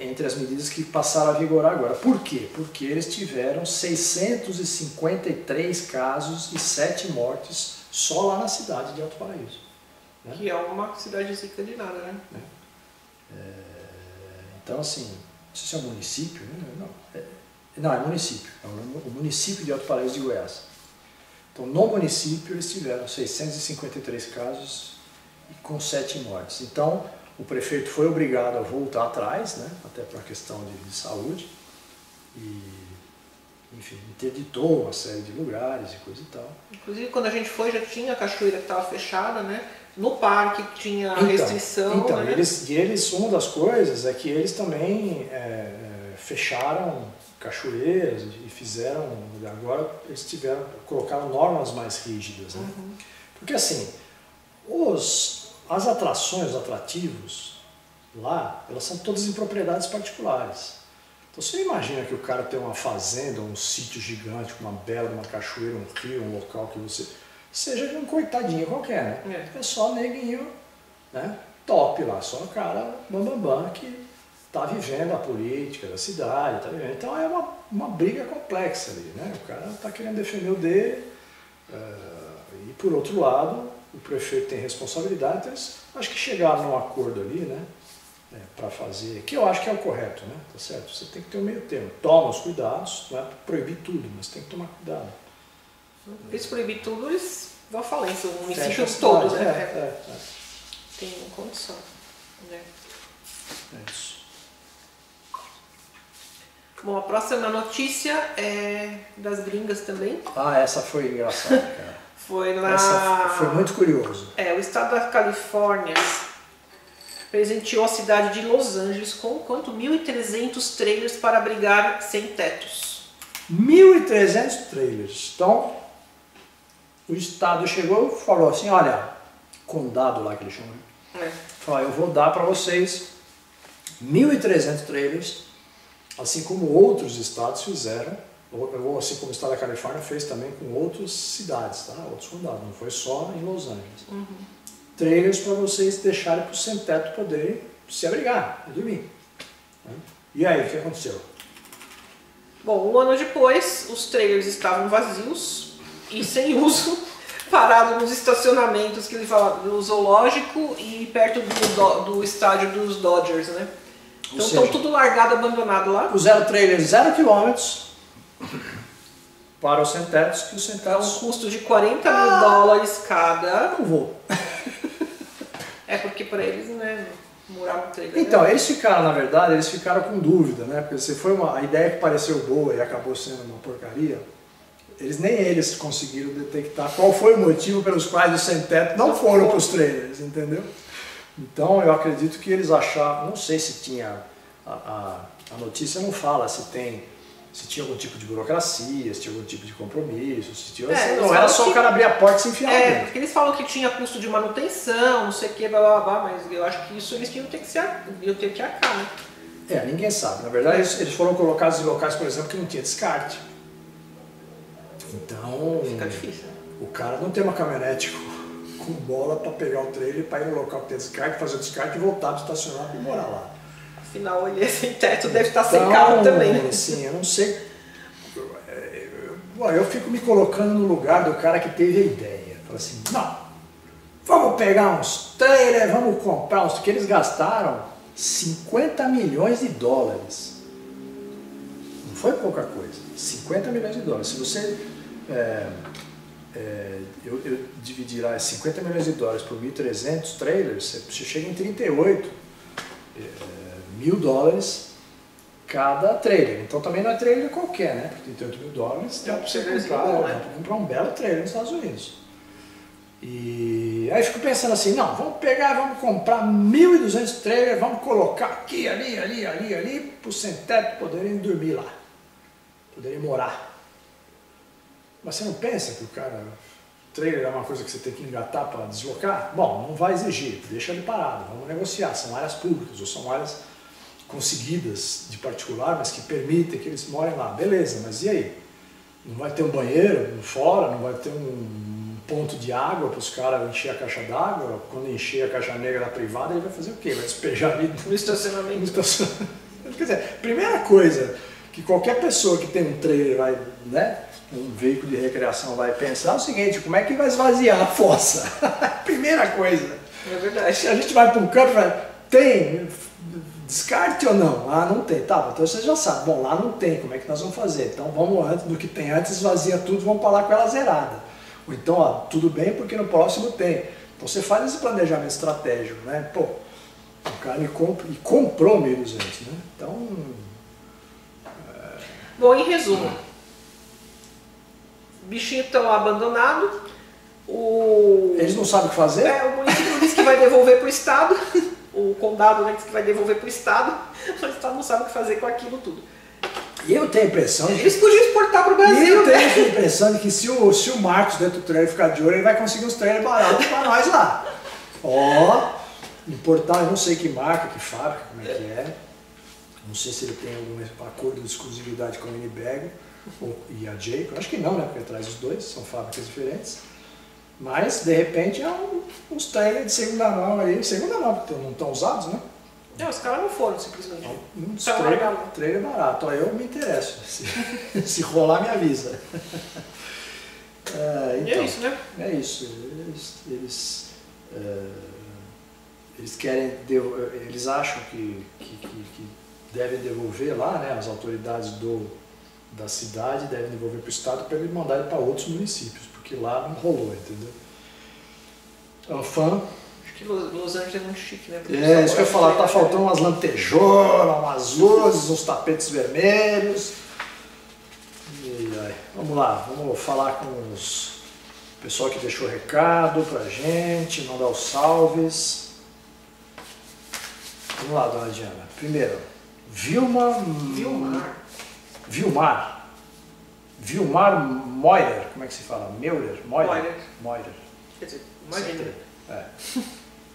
entre as medidas que passaram a vigorar agora. Por quê? Porque eles tiveram 653 casos e 7 mortes só lá na cidade de Alto Paraíso. Né? Que é uma cidade rica de nada, né? Então, assim, isso é um município? Né? Não, é município. É o município de Alto Paraíso de Goiás. Então, no município, eles tiveram 653 casos com 7 mortes. Então, o prefeito foi obrigado a voltar atrás, né, até para a questão de saúde, e, enfim, interditou uma série de lugares e coisa e tal. Inclusive, quando a gente foi, já tinha a cachoeira que estava fechada, né? No parque tinha restrição. Então, né? Uma das coisas é que eles também fecharam cachoeiras e fizeram, agora eles tiveram, colocaram normas mais rígidas, né? Uhum. Porque assim, as atrações, os atrativos lá, elas são todas em propriedades particulares. Então você imagina que o cara tem uma fazenda, um sítio gigante, uma bela, uma cachoeira, um rio, um local que você... Seja um coitadinho qualquer, né? É só neguinho, né? Top lá, só um cara bambambam que tá vivendo a política da cidade, tá vivendo. Então é uma briga complexa ali, né? O cara tá querendo defender o dele, e por outro lado, o prefeito tem responsabilidade, então eles, acho que chegaram num acordo ali, né? Para fazer, que eu acho que é o correto, né? Tá certo? Você tem que ter um meio termo. Toma os cuidados, não é pra proibir tudo, mas tem que tomar cuidado. Se eles proibir tudo, eles vão à falência, os municípios todos, né? Tem condição, né? É isso. Bom, a próxima notícia é das gringas também. Ah, essa foi engraçada, cara. Foi lá... Essa foi muito curioso. É, o estado da Califórnia presenteou a cidade de Los Angeles com quanto? 1.300 trailers para abrigar sem-tetos. 1.300 trailers. Então, o estado chegou e falou assim, olha, condado lá que eles chamam, falou, eu vou dar para vocês 1.300 trailers, assim como outros estados fizeram, ou assim como o estado da Califórnia fez também com outras cidades, tá? Outros condados, não foi só em Los Angeles. Uhum. Trailers para vocês deixarem para o sem-teto poderem se abrigar e dormir. E aí, o que aconteceu? Bom, 1 ano depois, os trailers estavam vazios e sem uso, parado nos estacionamentos que ele falava, do zoológico e perto do estádio dos Dodgers, né? Então estão tudo largado, abandonado lá. Puseram trailers 0 km para os sem-tetos, que os sem-tetos... É um custo de 40 mil dólares cada. Não vou. É porque para eles, né, morar no trailer... Então, eles ficaram, na verdade, eles ficaram com dúvida, né? Porque se foi a ideia que pareceu boa e acabou sendo uma porcaria... Nem eles conseguiram detectar qual foi o motivo pelos quais os sem-teto não foram para os trailers, entendeu? Então eu acredito que eles acharam, não sei se tinha, a notícia não fala se tinha algum tipo de burocracia, se tinha algum tipo de compromisso, se tinha, não era só o cara abrir a porta e se enfiar dentro. Porque eles falam que tinha custo de manutenção, não sei o que, blá blá blá, mas eu acho que isso eles tinham que arcar, né? É, ninguém sabe. Na verdade eles foram colocados em locais, por exemplo, que não tinha descarte. Então, fica difícil. O cara não tem uma caminhonete com bola para pegar o trailer, para ir no local que tem descarte, fazer o descarte e voltar para estacionar e morar lá. Afinal, ele é sem teto, deve estar sem carro também, né? Assim, eu não sei. Eu fico me colocando no lugar do cara que teve a ideia. Fala assim, não, vamos pegar uns trailers, vamos comprar uns, que eles gastaram 50 milhões de dólares. Não foi pouca coisa, 50 milhões de dólares. Se você... eu dividir 50 milhões de dólares por 1.300 trailers, você chega em 38 mil dólares cada trailer. Então também não é trailer qualquer, né? Porque 38 mil dólares dá para você comprar um belo trailer nos Estados Unidos. E aí eu fico pensando assim, não, vamos pegar, vamos comprar 1.200 trailers, vamos colocar aqui, ali, para o sem-teto poderem dormir lá, poderem morar. Mas você não pensa que o cara, o trailer é uma coisa que você tem que engatar para deslocar? Bom, não vai exigir, deixa ele parado, vamos negociar. São áreas públicas ou são áreas conseguidas de particular, mas que permitem que eles morem lá. Beleza, mas e aí? Não vai ter um banheiro fora, não vai ter um ponto de água para os caras encher a caixa d'água? Quando encher a caixa negra da privada, ele vai fazer o quê? Vai despejar ali no estacionamento. Quer dizer, primeira coisa que qualquer pessoa que tem um trailer vai, né? Um veículo de recreação vai pensar o seguinte, como é que vai esvaziar a fossa? Primeira coisa. É verdade. A gente vai para um campo e fala, tem descarte ou não? Ah, não tem. Tá, então vocês já sabem. Bom, lá não tem, como é que nós vamos fazer? Então vamos antes, do que tem antes, esvazia tudo, vamos para lá com ela zerada. Ou então, ó, tudo bem porque no próximo tem. Você faz esse planejamento estratégico, né? Pô, o cara comprou o 1200, né? Então... Bom, em resumo, bichinho tão abandonado, eles não sabem o que fazer? É, o município diz que vai devolver para o Estado, o condado, né, diz que vai devolver para o Estado, mas o Estado não sabe o que fazer com aquilo tudo. E eu tenho a impressão de... Eles podiam exportar para o Brasil, eu tenho a impressão de que se o Marcos dentro do trailer ficar de olho, ele vai conseguir uns trailers baratos para nós lá. Ó, importar, eu não sei que marca, que fábrica, como é que é. Não sei se ele tem algum acordo de exclusividade com a Minibag e a Jacob. Acho que não, né? Porque traz os dois, são fábricas diferentes. Mas, de repente, é uns trailers de segunda mão aí. Segunda mão, porque não estão usados, né? Não, os caras não foram, simplesmente. Um trailer barato. Ó, eu me interesso. Se rolar, me avisa. Então, é isso, né? É isso. Eles querem... Eles acham que devem devolver lá, né, as autoridades da cidade devem devolver para o Estado para ele mandar para outros municípios, porque lá não rolou, entendeu? Anfam. Acho que Los Angeles é muito chique, né? É, isso que eu ia falar, tá faltando umas lantejouras, umas luzes, uns tapetes vermelhos. E aí, vamos lá, vamos falar com o pessoal que deixou recado pra gente, mandar os salves. Vamos lá, dona Diana. Primeiro, Vilmar Moirer, como é que se fala? Moirer. Quer dizer, Moirer. É.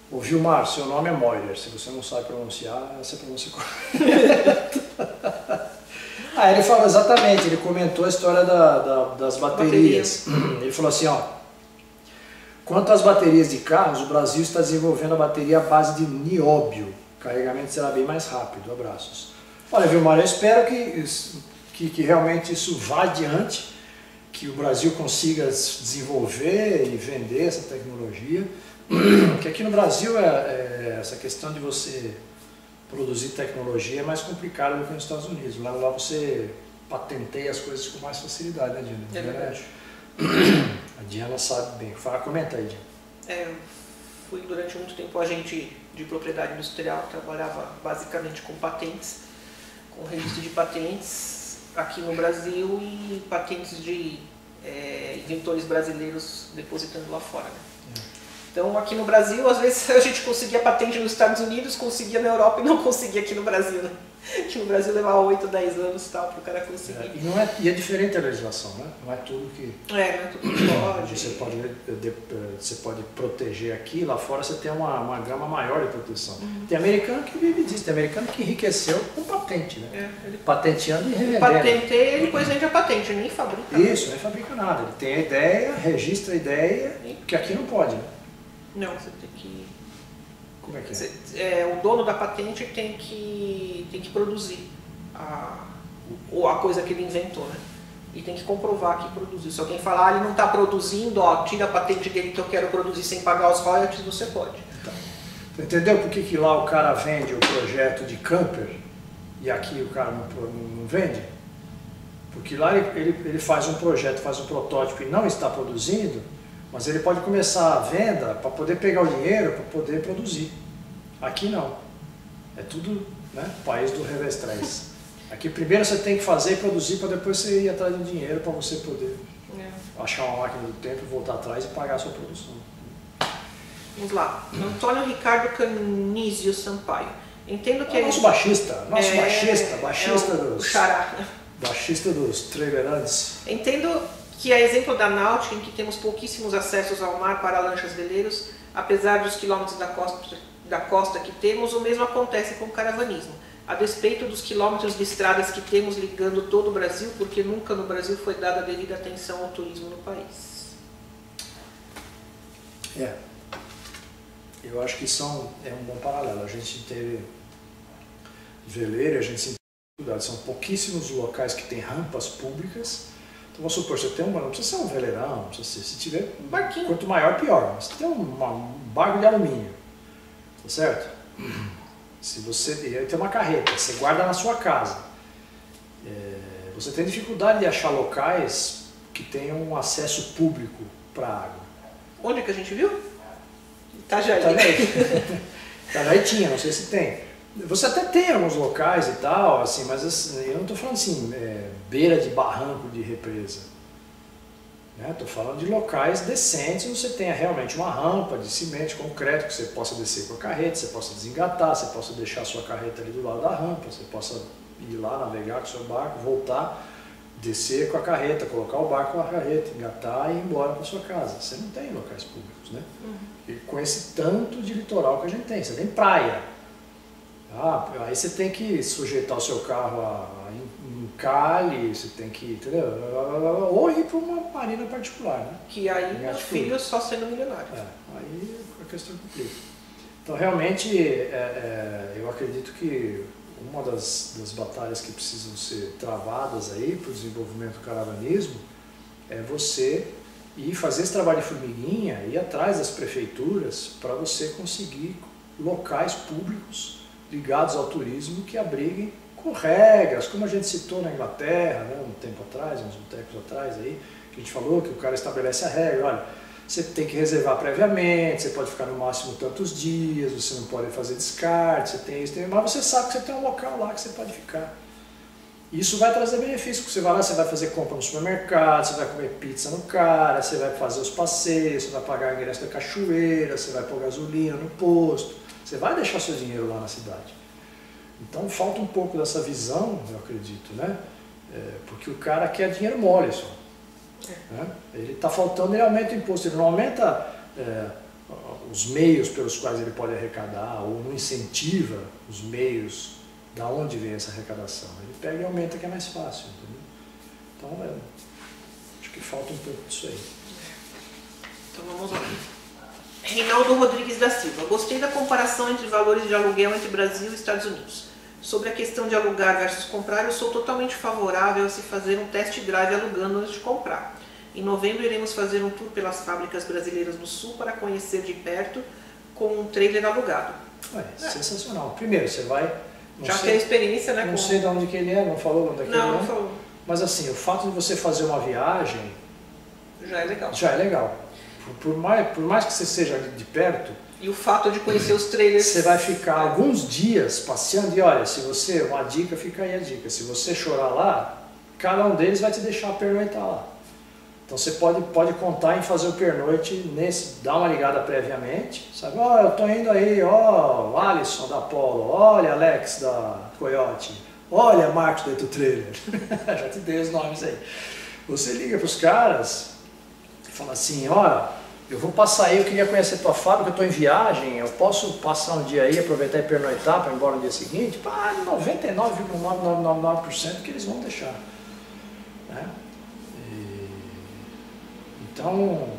Ô Vilmar, seu nome é Moirer, se você não sabe pronunciar, você pronuncia correto. Ah, ele falou exatamente, ele comentou a história das baterias. Ele falou assim, ó, quanto às baterias de carros, o Brasil está desenvolvendo a bateria à base de nióbio. O carregamento será bem mais rápido. Abraços. Olha, Vilmar, eu espero que realmente isso vá adiante, que o Brasil consiga desenvolver e vender essa tecnologia. Porque aqui no Brasil essa questão de você produzir tecnologia é mais complicada do que nos Estados Unidos. Lá você patenteia as coisas com mais facilidade, né, Diana? É verdade. A Diana sabe bem. Fala, comenta aí, Diana. Eu fui durante muito tempo agente de propriedade industrial, trabalhava basicamente com patentes, com registro de patentes aqui no Brasil e patentes de inventores brasileiros depositando lá fora, né? Então aqui no Brasil, às vezes a gente conseguia patente nos Estados Unidos, conseguia na Europa e não conseguia aqui no Brasil, né? Que no Brasil levava 8, 10 anos e tal para o cara conseguir. E é diferente a legislação, né? Não é tudo que... não é tudo que pode. Você pode proteger aqui, lá fora você tem uma gama maior de proteção. Tem americano que vive disso, tem americano que enriqueceu com patente, né? Ele patenteando e revendendo. Patenteia e depois vende a patente, nem fabrica. Isso, nem fabrica nada. Ele tem a ideia, registra a ideia, que aqui não pode, né? Não, você tem que... Como é que é? O dono da patente tem que produzir a coisa que ele inventou, né? E tem que comprovar que produziu. Se alguém falar, ele não está produzindo, ó, tira a patente dele que eu quero produzir sem pagar os royalties, você pode. Então, entendeu por que lá o cara vende o projeto de camper e aqui o cara não vende? Porque lá ele faz um projeto, faz um protótipo e não está produzindo, mas ele pode começar a venda para poder pegar o dinheiro, para poder produzir. Aqui não. É tudo, né, país do revestrez. Aqui primeiro você tem que fazer e produzir para depois você ir atrás do dinheiro para você poder achar uma máquina do tempo, voltar atrás e pagar a sua produção. Vamos lá. Antônio Ricardo Canizio Sampaio. Entendo que nosso baixista dos Trailerados. Entendo que é exemplo da náutica, em que temos pouquíssimos acessos ao mar para lanchas veleiros, apesar dos quilômetros da costa que temos, o mesmo acontece com o caravanismo. A despeito dos quilômetros de estradas que temos ligando todo o Brasil, porque nunca no Brasil foi dada a devida atenção ao turismo no país. Eu acho que é um bom paralelo. A gente teve veleiro, a gente se entendeu, são pouquíssimos locais que tem rampas públicas. Então, vamos supor, você tem não precisa ser um veleirão, não precisa ser, se tiver um barquinho, quanto maior pior, mas você tem um barco de alumínio, tá certo? Se você tem uma carreta, você guarda na sua casa, você tem dificuldade de achar locais que tenham acesso público para água. Onde que a gente viu? Itajaí. Itajaí tinha, não sei se tem. Você até tem alguns locais e tal, assim, mas assim, eu não estou falando assim, beira de barranco de represa. Estou falando de locais decentes onde você tenha realmente uma rampa de cimento, concreto, que você possa descer com a carreta, você possa desengatar, você possa deixar a sua carreta ali do lado da rampa, você possa ir lá, navegar com o seu barco, voltar, descer com a carreta, colocar o barco com a carreta, engatar e ir embora para a sua casa. Você não tem locais públicos, né? Uhum. E com esse tanto de litoral que a gente tem, você tem praia. Ah, aí você tem que sujeitar o seu carro a encalhe, você tem que, entendeu? Ou ir para uma marina particular, né? Que aí meus filhos só sendo milionários. É, aí a questão complica. Então realmente eu acredito que uma das batalhas que precisam ser travadas aí para o desenvolvimento do caravanismo é você ir fazer esse trabalho de formiguinha, ir atrás das prefeituras para você conseguir locais públicos ligados ao turismo que abriguem com regras, como a gente citou na Inglaterra, né, um tempo atrás, uns tempos atrás, aí, que a gente falou que o cara estabelece a regra, olha, você tem que reservar previamente, você pode ficar no máximo tantos dias, você não pode fazer descarte, você tem isso, tem, mas você sabe que você tem um local lá que você pode ficar. Isso vai trazer benefício, porque você vai lá, você vai fazer compra no supermercado, você vai comer pizza no cara, você vai fazer os passeios, você vai pagar o ingresso da cachoeira, você vai pôr gasolina no posto, você vai deixar seu dinheiro lá na cidade. Então falta um pouco dessa visão, eu acredito, né? Porque o cara quer dinheiro mole só. Né? Ele está faltando, ele aumenta o imposto, ele não aumenta os meios pelos quais ele pode arrecadar, ou não incentiva os meios da onde vem essa arrecadação. Ele pega e aumenta que é mais fácil. Entendeu? Então acho que falta um pouco disso aí. Então vamos lá. Reinaldo Rodrigues da Silva, gostei da comparação entre valores de aluguel entre Brasil e Estados Unidos. Sobre a questão de alugar versus comprar, eu sou totalmente favorável a se fazer um test drive alugando antes de comprar. Em novembro iremos fazer um tour pelas fábricas brasileiras no Sul para conhecer de perto com um trailer alugado. Sensacional. Primeiro, você vai... Já tem experiência, né? Não sei de onde que ele é, não falou onde que ele é. Não falou. Mas assim, o fato de você fazer uma viagem... Já é legal. Já é legal. Por mais que você seja de perto... E o fato de conhecer os trailers... Você vai ficar alguns dias passeando e olha, se você... Uma dica, fica aí a dica. Se você chorar lá, cada um deles vai te deixar pernoitar lá. Então você pode contar em fazer o pernoite nesse... Dá uma ligada previamente, sabe? Ó, eu tô indo aí, ó, o Alisson da Apollo, olha, Alex da Coyote, olha, Marcos da Eto Trailer. Já te dei os nomes aí. Você liga pros caras... Fala assim, ó, eu vou passar aí, eu queria conhecer tua fábrica, eu estou em viagem, eu posso passar um dia aí, aproveitar e pernoitar para ir embora no dia seguinte? Pá, 99,9999% que eles vão deixar. Né? Então,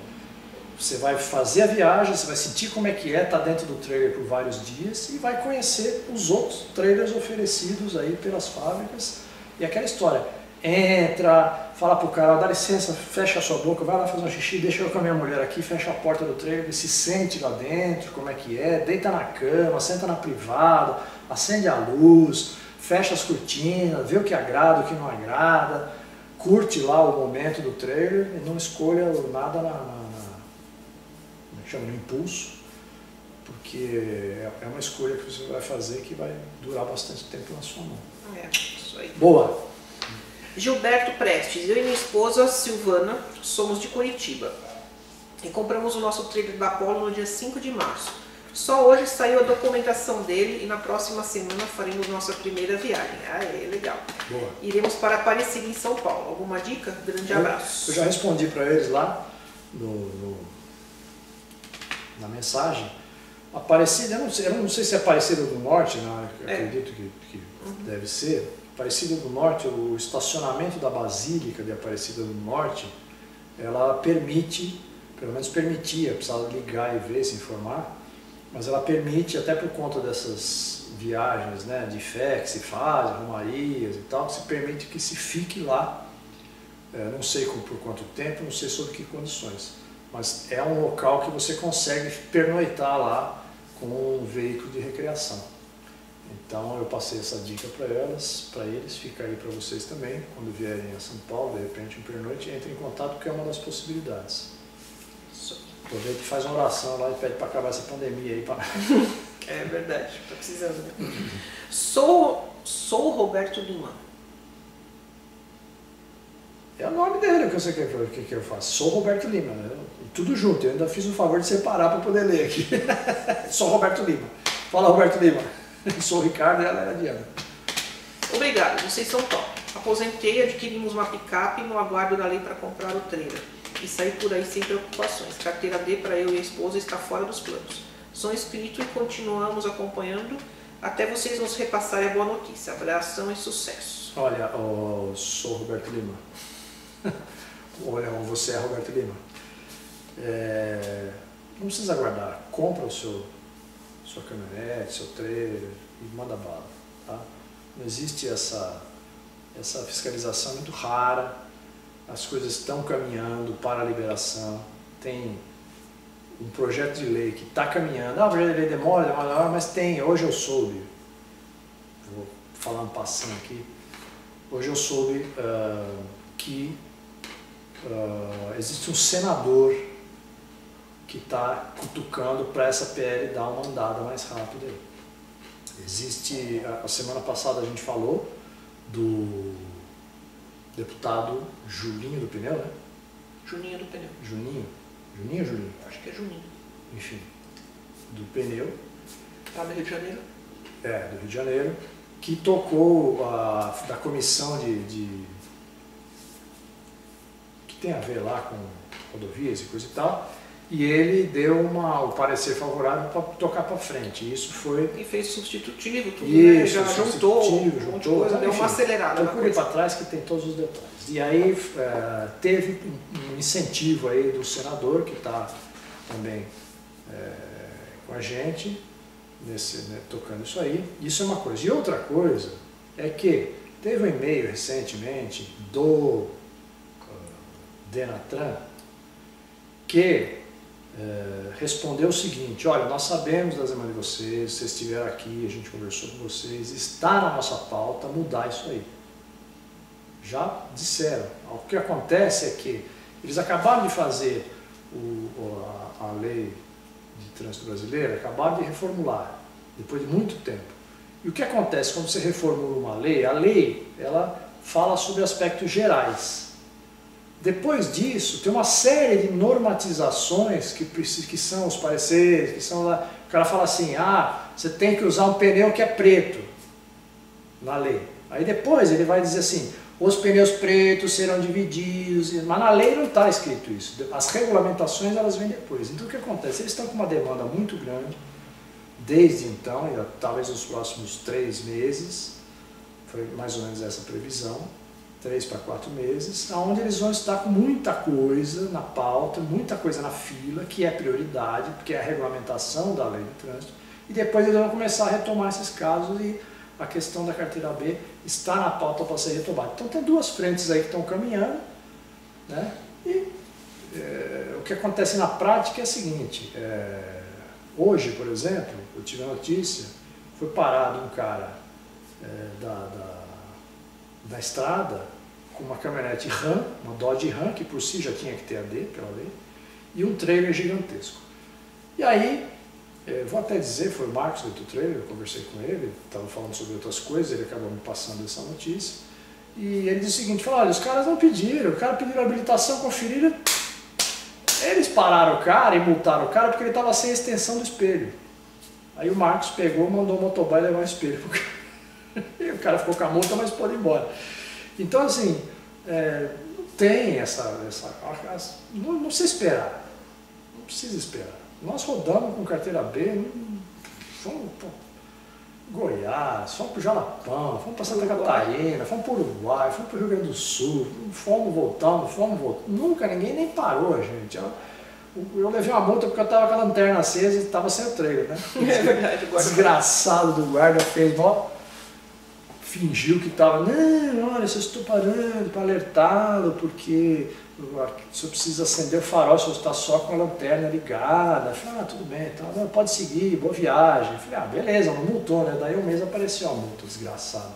você vai fazer a viagem, você vai sentir como é que é estar dentro do trailer por vários dias e vai conhecer os outros trailers oferecidos aí pelas fábricas. E aquela história, entra... Fala pro cara, dá licença, fecha a sua boca, vai lá fazer um xixi, deixa eu com a minha mulher aqui, fecha a porta do trailer, se sente lá dentro, como é que é, deita na cama, senta na privada, acende a luz, fecha as cortinas, vê o que agrada, o que não agrada, curte lá o momento do trailer e não escolha nada no impulso, porque é uma escolha que você vai fazer que vai durar bastante tempo na sua mão. É, isso aí. Boa! Gilberto Prestes, eu e minha esposa Silvana somos de Curitiba e compramos o nosso trailer da Apollo no dia 5 de março. Só hoje saiu a documentação dele e na próxima semana faremos nossa primeira viagem. Ah, é legal. Boa. Iremos para Aparecida em São Paulo. Alguma dica? Grande abraço. Eu já respondi para eles lá na mensagem. Aparecida, eu não sei se é Aparecida do Norte, né? Acredito que deve ser. Aparecida do Norte, o estacionamento da Basílica de Aparecida do Norte, ela permite, pelo menos permitia, precisava ligar e ver, se informar, mas ela permite, até por conta dessas viagens, né, de fé que se faz, romarias e tal, se permite que se fique lá, não sei por quanto tempo, não sei sob que condições, mas é um local que você consegue pernoitar lá com um veículo de recreação. Então eu passei essa dica para elas, para eles, fica aí para vocês também, quando vierem a São Paulo, de repente um pernoite, entre em contato, que é uma das possibilidades. A gente faz uma oração lá e pede para acabar essa pandemia aí. Pra... É verdade, tá precisando. Né? Sou Roberto Dumas. É o nome dele que eu sei que eu faço. Sou Roberto Lima, né? Tudo junto. Eu ainda fiz o favor de separar para poder ler aqui. Sou Roberto Lima. Fala, Roberto Lima. Sou o Ricardo e ela era a Diana. Obrigado, vocês são top. Aposentei, adquirimos uma picape no aguardo da lei para comprar o trailer. E sair por aí sem preocupações. Carteira D para eu e a esposa está fora dos planos. Sou inscrito e continuamos acompanhando até vocês nos repassarem a boa notícia. Abração e sucesso. Olha, sou Roberto Lima. Olha, você é Roberto Lima. É, não precisa aguardar. Compra o sua caminhonete, seu trailer e manda bala. Tá? Não existe essa fiscalização muito rara. As coisas estão caminhando para a liberação. Tem um projeto de lei que está caminhando. Ah, o projeto de lei demora, mas tem. Hoje eu soube. Vou falar um passinho aqui. Hoje eu soube que existe um senador que está cutucando para essa PL dar uma andada mais rápida. Existe, a semana passada a gente falou do deputado Juninho do Pneu, né? Juninho do Pneu. Juninho? Acho que é Juninho. Enfim, do Pneu. Tá no Rio de Janeiro? É, do Rio de Janeiro, que tocou da comissão que tem a ver lá com rodovias e coisa e tal, e ele deu o parecer favorável para tocar para frente. Isso foi... E fez substitutivo, tudo, isso, né? Já juntou coisa, deu uma acelerada. Procure para trás que tem todos os detalhes. E aí teve um incentivo aí do senador, que está também com a gente, tocando isso aí. Isso é uma coisa. E outra coisa é que teve um e-mail recentemente do Denatran, que respondeu o seguinte: olha, nós sabemos da demanda de vocês, vocês estiveram aqui, a gente conversou com vocês, está na nossa pauta mudar isso aí. Já disseram. O que acontece é que eles acabaram de fazer a lei de trânsito brasileira, acabaram de reformular, depois de muito tempo. E o que acontece quando você reformula uma lei? A lei, ela fala sobre aspectos gerais. Depois disso, tem uma série de normatizações que são os pareceres, que são lá. O cara fala assim: ah, você tem que usar um pneu que é preto na lei. Aí depois ele vai dizer assim: os pneus pretos serão divididos, mas na lei não está escrito isso. As regulamentações, elas vêm depois. Então o que acontece? Eles estão com uma demanda muito grande desde então, e talvez nos próximos 3 meses, foi mais ou menos essa previsão. 3 para 4 meses, onde eles vão estar com muita coisa na pauta, muita coisa na fila, que é prioridade, porque é a regulamentação da lei de trânsito, e depois eles vão começar a retomar esses casos, e a questão da carteira B está na pauta para ser retomada. Então tem 2 frentes aí que estão caminhando, né? E o que acontece na prática é o seguinte: hoje, por exemplo, eu tive a notícia, foi parado um cara da estrada com uma caminhonete Ram, uma Dodge Ram, que por si já tinha que ter a D pela lei, e um trailer gigantesco. E aí, vou até dizer, foi o Marcos do trailer, eu conversei com ele, estava falando sobre outras coisas, ele acabou me passando essa notícia, e ele disse o seguinte: falou, olha, os caras não pediram, o cara pediu habilitação, conferiram, eles pararam o cara e multaram o cara porque ele estava sem extensão do espelho. Aí o Marcos pegou, mandou o motoboy levar o espelho pro cara. E o cara ficou com a multa, mas pode ir embora. Então, assim, não tem não precisa esperar. Não precisa esperar. Nós rodamos com carteira B, fomos para Goiás, fomos para o Jalapão, fomos para Santa Catarina, fomos para o Uruguai, fomos para o Rio Grande do Sul, fomos voltando. Nunca, ninguém nem parou, gente. Eu levei uma multa porque eu estava com a lanterna acesa e estava sem o trailer, né? É verdade, desgraçado do guarda fez mó... Fingiu que estava, não, olha, se eu estou parando para alertá-lo, porque se eu preciso acender o farol, se eu estou só com a lanterna ligada. Eu falei, ah, tudo bem, então, não, pode seguir, boa viagem. Eu falei, ah, beleza, não multou, né? Daí um mês apareceu a multa, desgraçado.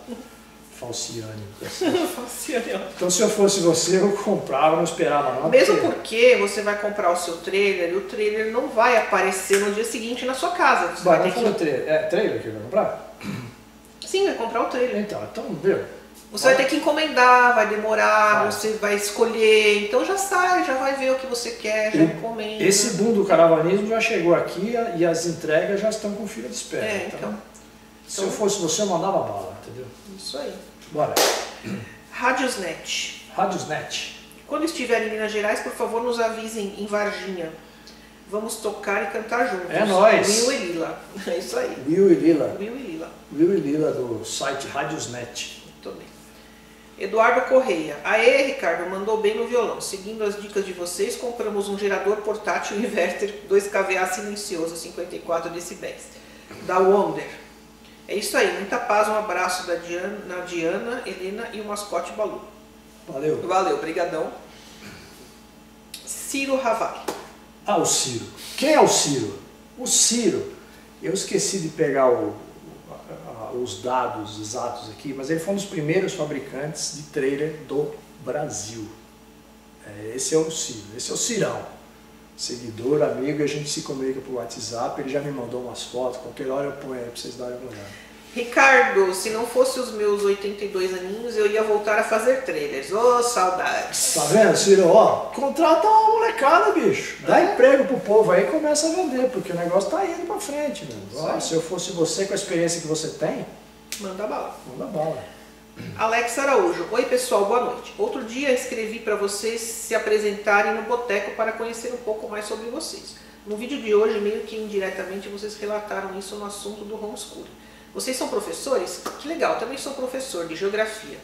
Falciane. Falciane, ó. Então, se eu fosse você, eu comprava, não esperava nada. Mesmo porque você vai comprar o seu trailer e o trailer não vai aparecer no dia seguinte na sua casa. Você vai ter que... É trailer que vai comprar? Sim, vai comprar o trailer. Então viu? Você vai ter que encomendar, vai demorar, você vai escolher. Então já sai, já vai ver o que você quer, já encomenda. Esse boom do caravanismo já chegou aqui e as entregas já estão com fila de espera. É, então... Se eu fosse você, eu mandava bala, entendeu? Isso aí. Bora. Rádios Net. Rádios Net. Quando estiver em Minas Gerais, por favor, nos avisem em Varginha. Vamos tocar e cantar juntos. É nóis. Will e Lila. É isso aí. Will e Lila. Will e Lila. Will e Lila do site Rádios Net. Muito bem. Eduardo Correia. Aê, Ricardo, mandou bem no violão. Seguindo as dicas de vocês, compramos um gerador portátil inverter 2 kVA silencioso, 54 decibéis, da Wonder. É isso aí, muita paz, um abraço da Diana, Helena e o mascote Balu. Valeu. Valeu, brigadão. Ciro Ravalli. Ah, o Ciro. Quem é o Ciro? O Ciro. Eu esqueci de pegar os dados exatos aqui, mas ele foi um dos primeiros fabricantes de trailer do Brasil. Esse é o Ciro, esse é o Cirão. Seguidor, amigo, a gente se comunica por WhatsApp, ele já me mandou umas fotos, qualquer hora eu ponho aí pra vocês darem uma olhada. Ricardo, se não fosse os meus 82 aninhos, eu ia voltar a fazer trailers. Ô, saudades! Tá vendo, Ciro? Ó, contrata uma molecada, bicho. Dá emprego pro povo aí e começa a vender, porque o negócio tá indo pra frente, mano. Ó, se eu fosse você, com a experiência que você tem... Manda bala. Manda bala. Alex Araújo. Oi pessoal, boa noite. Outro dia escrevi para vocês se apresentarem no boteco para conhecer um pouco mais sobre vocês. No vídeo de hoje, meio que indiretamente, vocês relataram isso no assunto do homeschooling. Vocês são professores? Que legal, também sou professor de geografia.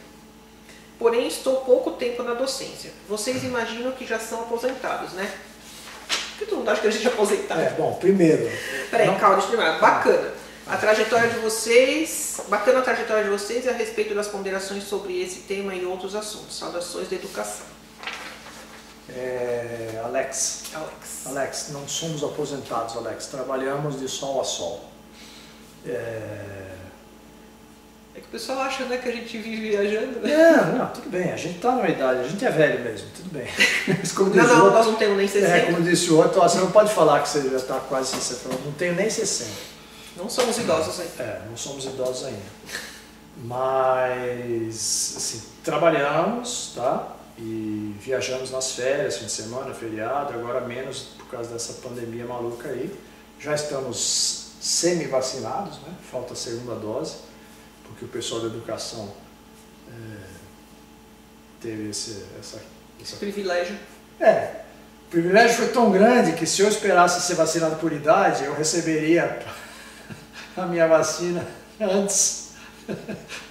Porém, estou pouco tempo na docência. Vocês imaginam que já são aposentados, né? Por que tu não acha que a gente é aposentado? É, bom, primeiro... Peraí, calma, deixa eu terminar. Bacana. A trajetória de vocês, bacana a trajetória de vocês e a respeito das ponderações sobre esse tema e outros assuntos. Saudações da educação. Alex, não somos aposentados, Alex. Trabalhamos de sol a sol. É que o pessoal acha, né, que a gente vive viajando, né? Não, tudo bem, a gente tá numa idade, a gente é velho mesmo, tudo bem. Não, nós não temos nem 60. Como disse o outro, você não pode falar que você já tá quase 60, não tenho nem 60. Não somos idosos ainda. Não somos idosos ainda. Mas, assim, trabalhamos, tá? E viajamos nas férias, fim de semana, feriado, agora menos por causa dessa pandemia maluca aí. Já estamos semi-vacinados, né? Falta a segunda dose, porque o pessoal da educação teve esse privilégio. O privilégio foi tão grande que se eu esperasse ser vacinado por idade, eu receberia... a minha vacina antes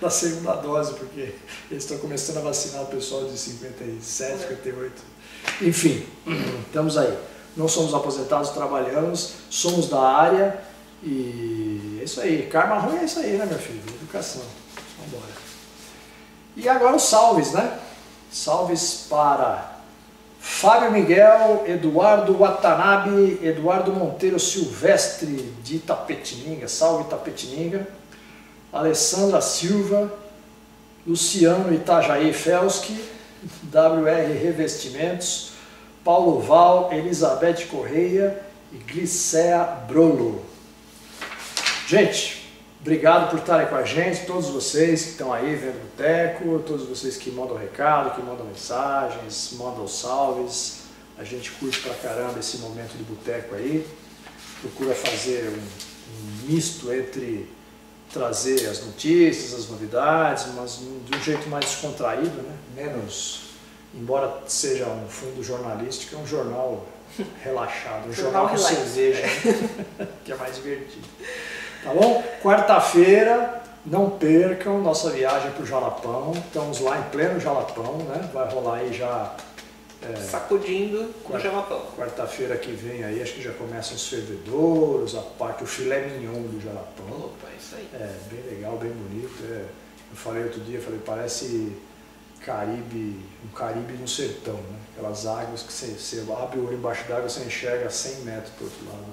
da segunda dose, porque eles estão começando a vacinar o pessoal de 57, 58, enfim, estamos aí. Não somos aposentados, trabalhamos, somos da área e é isso aí. Karma ruim é isso aí, né, meu filho? Educação. Vamos embora. E agora os salves, né? Salves para Fábio Miguel, Eduardo Watanabe, Eduardo Monteiro Silvestre de Itapetininga, salve Itapetininga, Alessandra Silva, Luciano Itajaí Felski, WR Revestimentos, Paulo Val, Elizabeth Correia e Glicea Brolo. Gente, obrigado por estarem com a gente, todos vocês que estão aí vendo o Boteco, todos vocês que mandam recado, que mandam mensagens, mandam salves. A gente curte pra caramba esse momento de Boteco aí. Procura fazer um misto entre trazer as notícias, as novidades, mas de um jeito mais descontraído, né? Menos, embora seja um fundo jornalístico, é um jornal relaxado, um jornal com cerveja, né? Que é mais divertido. Tá bom? Quarta-feira, não percam nossa viagem para o Jalapão. Estamos lá em pleno Jalapão, né? Vai rolar aí já... Sacudindo o Jalapão. Quarta-feira que vem aí, acho que já começam os fervedouros, a parte, o filé mignon do Jalapão. Opa, isso aí. É, bem legal, bem bonito. Eu falei outro dia, parece Caribe, um Caribe no sertão, né? Aquelas águas que você abre o olho embaixo d'água, você enxerga 100 metros para o outro lado.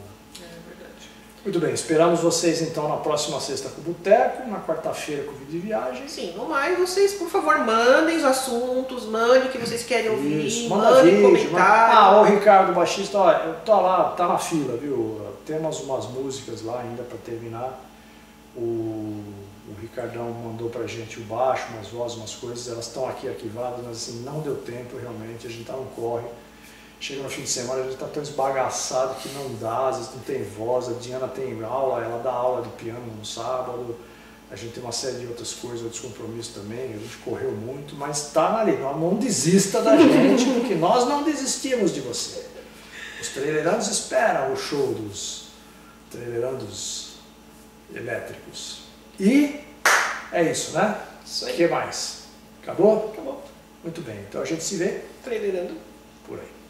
É verdade. Muito bem, esperamos vocês então na próxima sexta com o Boteco, na quarta-feira com o vídeo de viagem. Sim, no mais vocês, por favor, mandem os assuntos, mandem o que vocês querem ouvir, isso, mandem vídeo, comentário. Ah, o Ricardo Baixista, ó, eu tô lá, tá na fila, viu? Temos umas músicas lá ainda para terminar. O Ricardão mandou pra gente o baixo, umas vozes, umas coisas, elas estão aqui arquivadas, mas assim, não deu tempo realmente, a gente tá no corre. Chega no fim de semana, a gente tá tão esbagaçado que não dá, às vezes não tem voz, a Diana tem aula, ela dá aula de piano no sábado, a gente tem uma série de outras coisas, outros compromissos também, a gente correu muito, mas tá ali, não desista da gente, porque nós não desistimos de você. Os trailerados esperam o show dos trailerados elétricos. E é isso, né? Isso aí. O que mais? Acabou? Acabou. Muito bem, então a gente se vê trailerando por aí.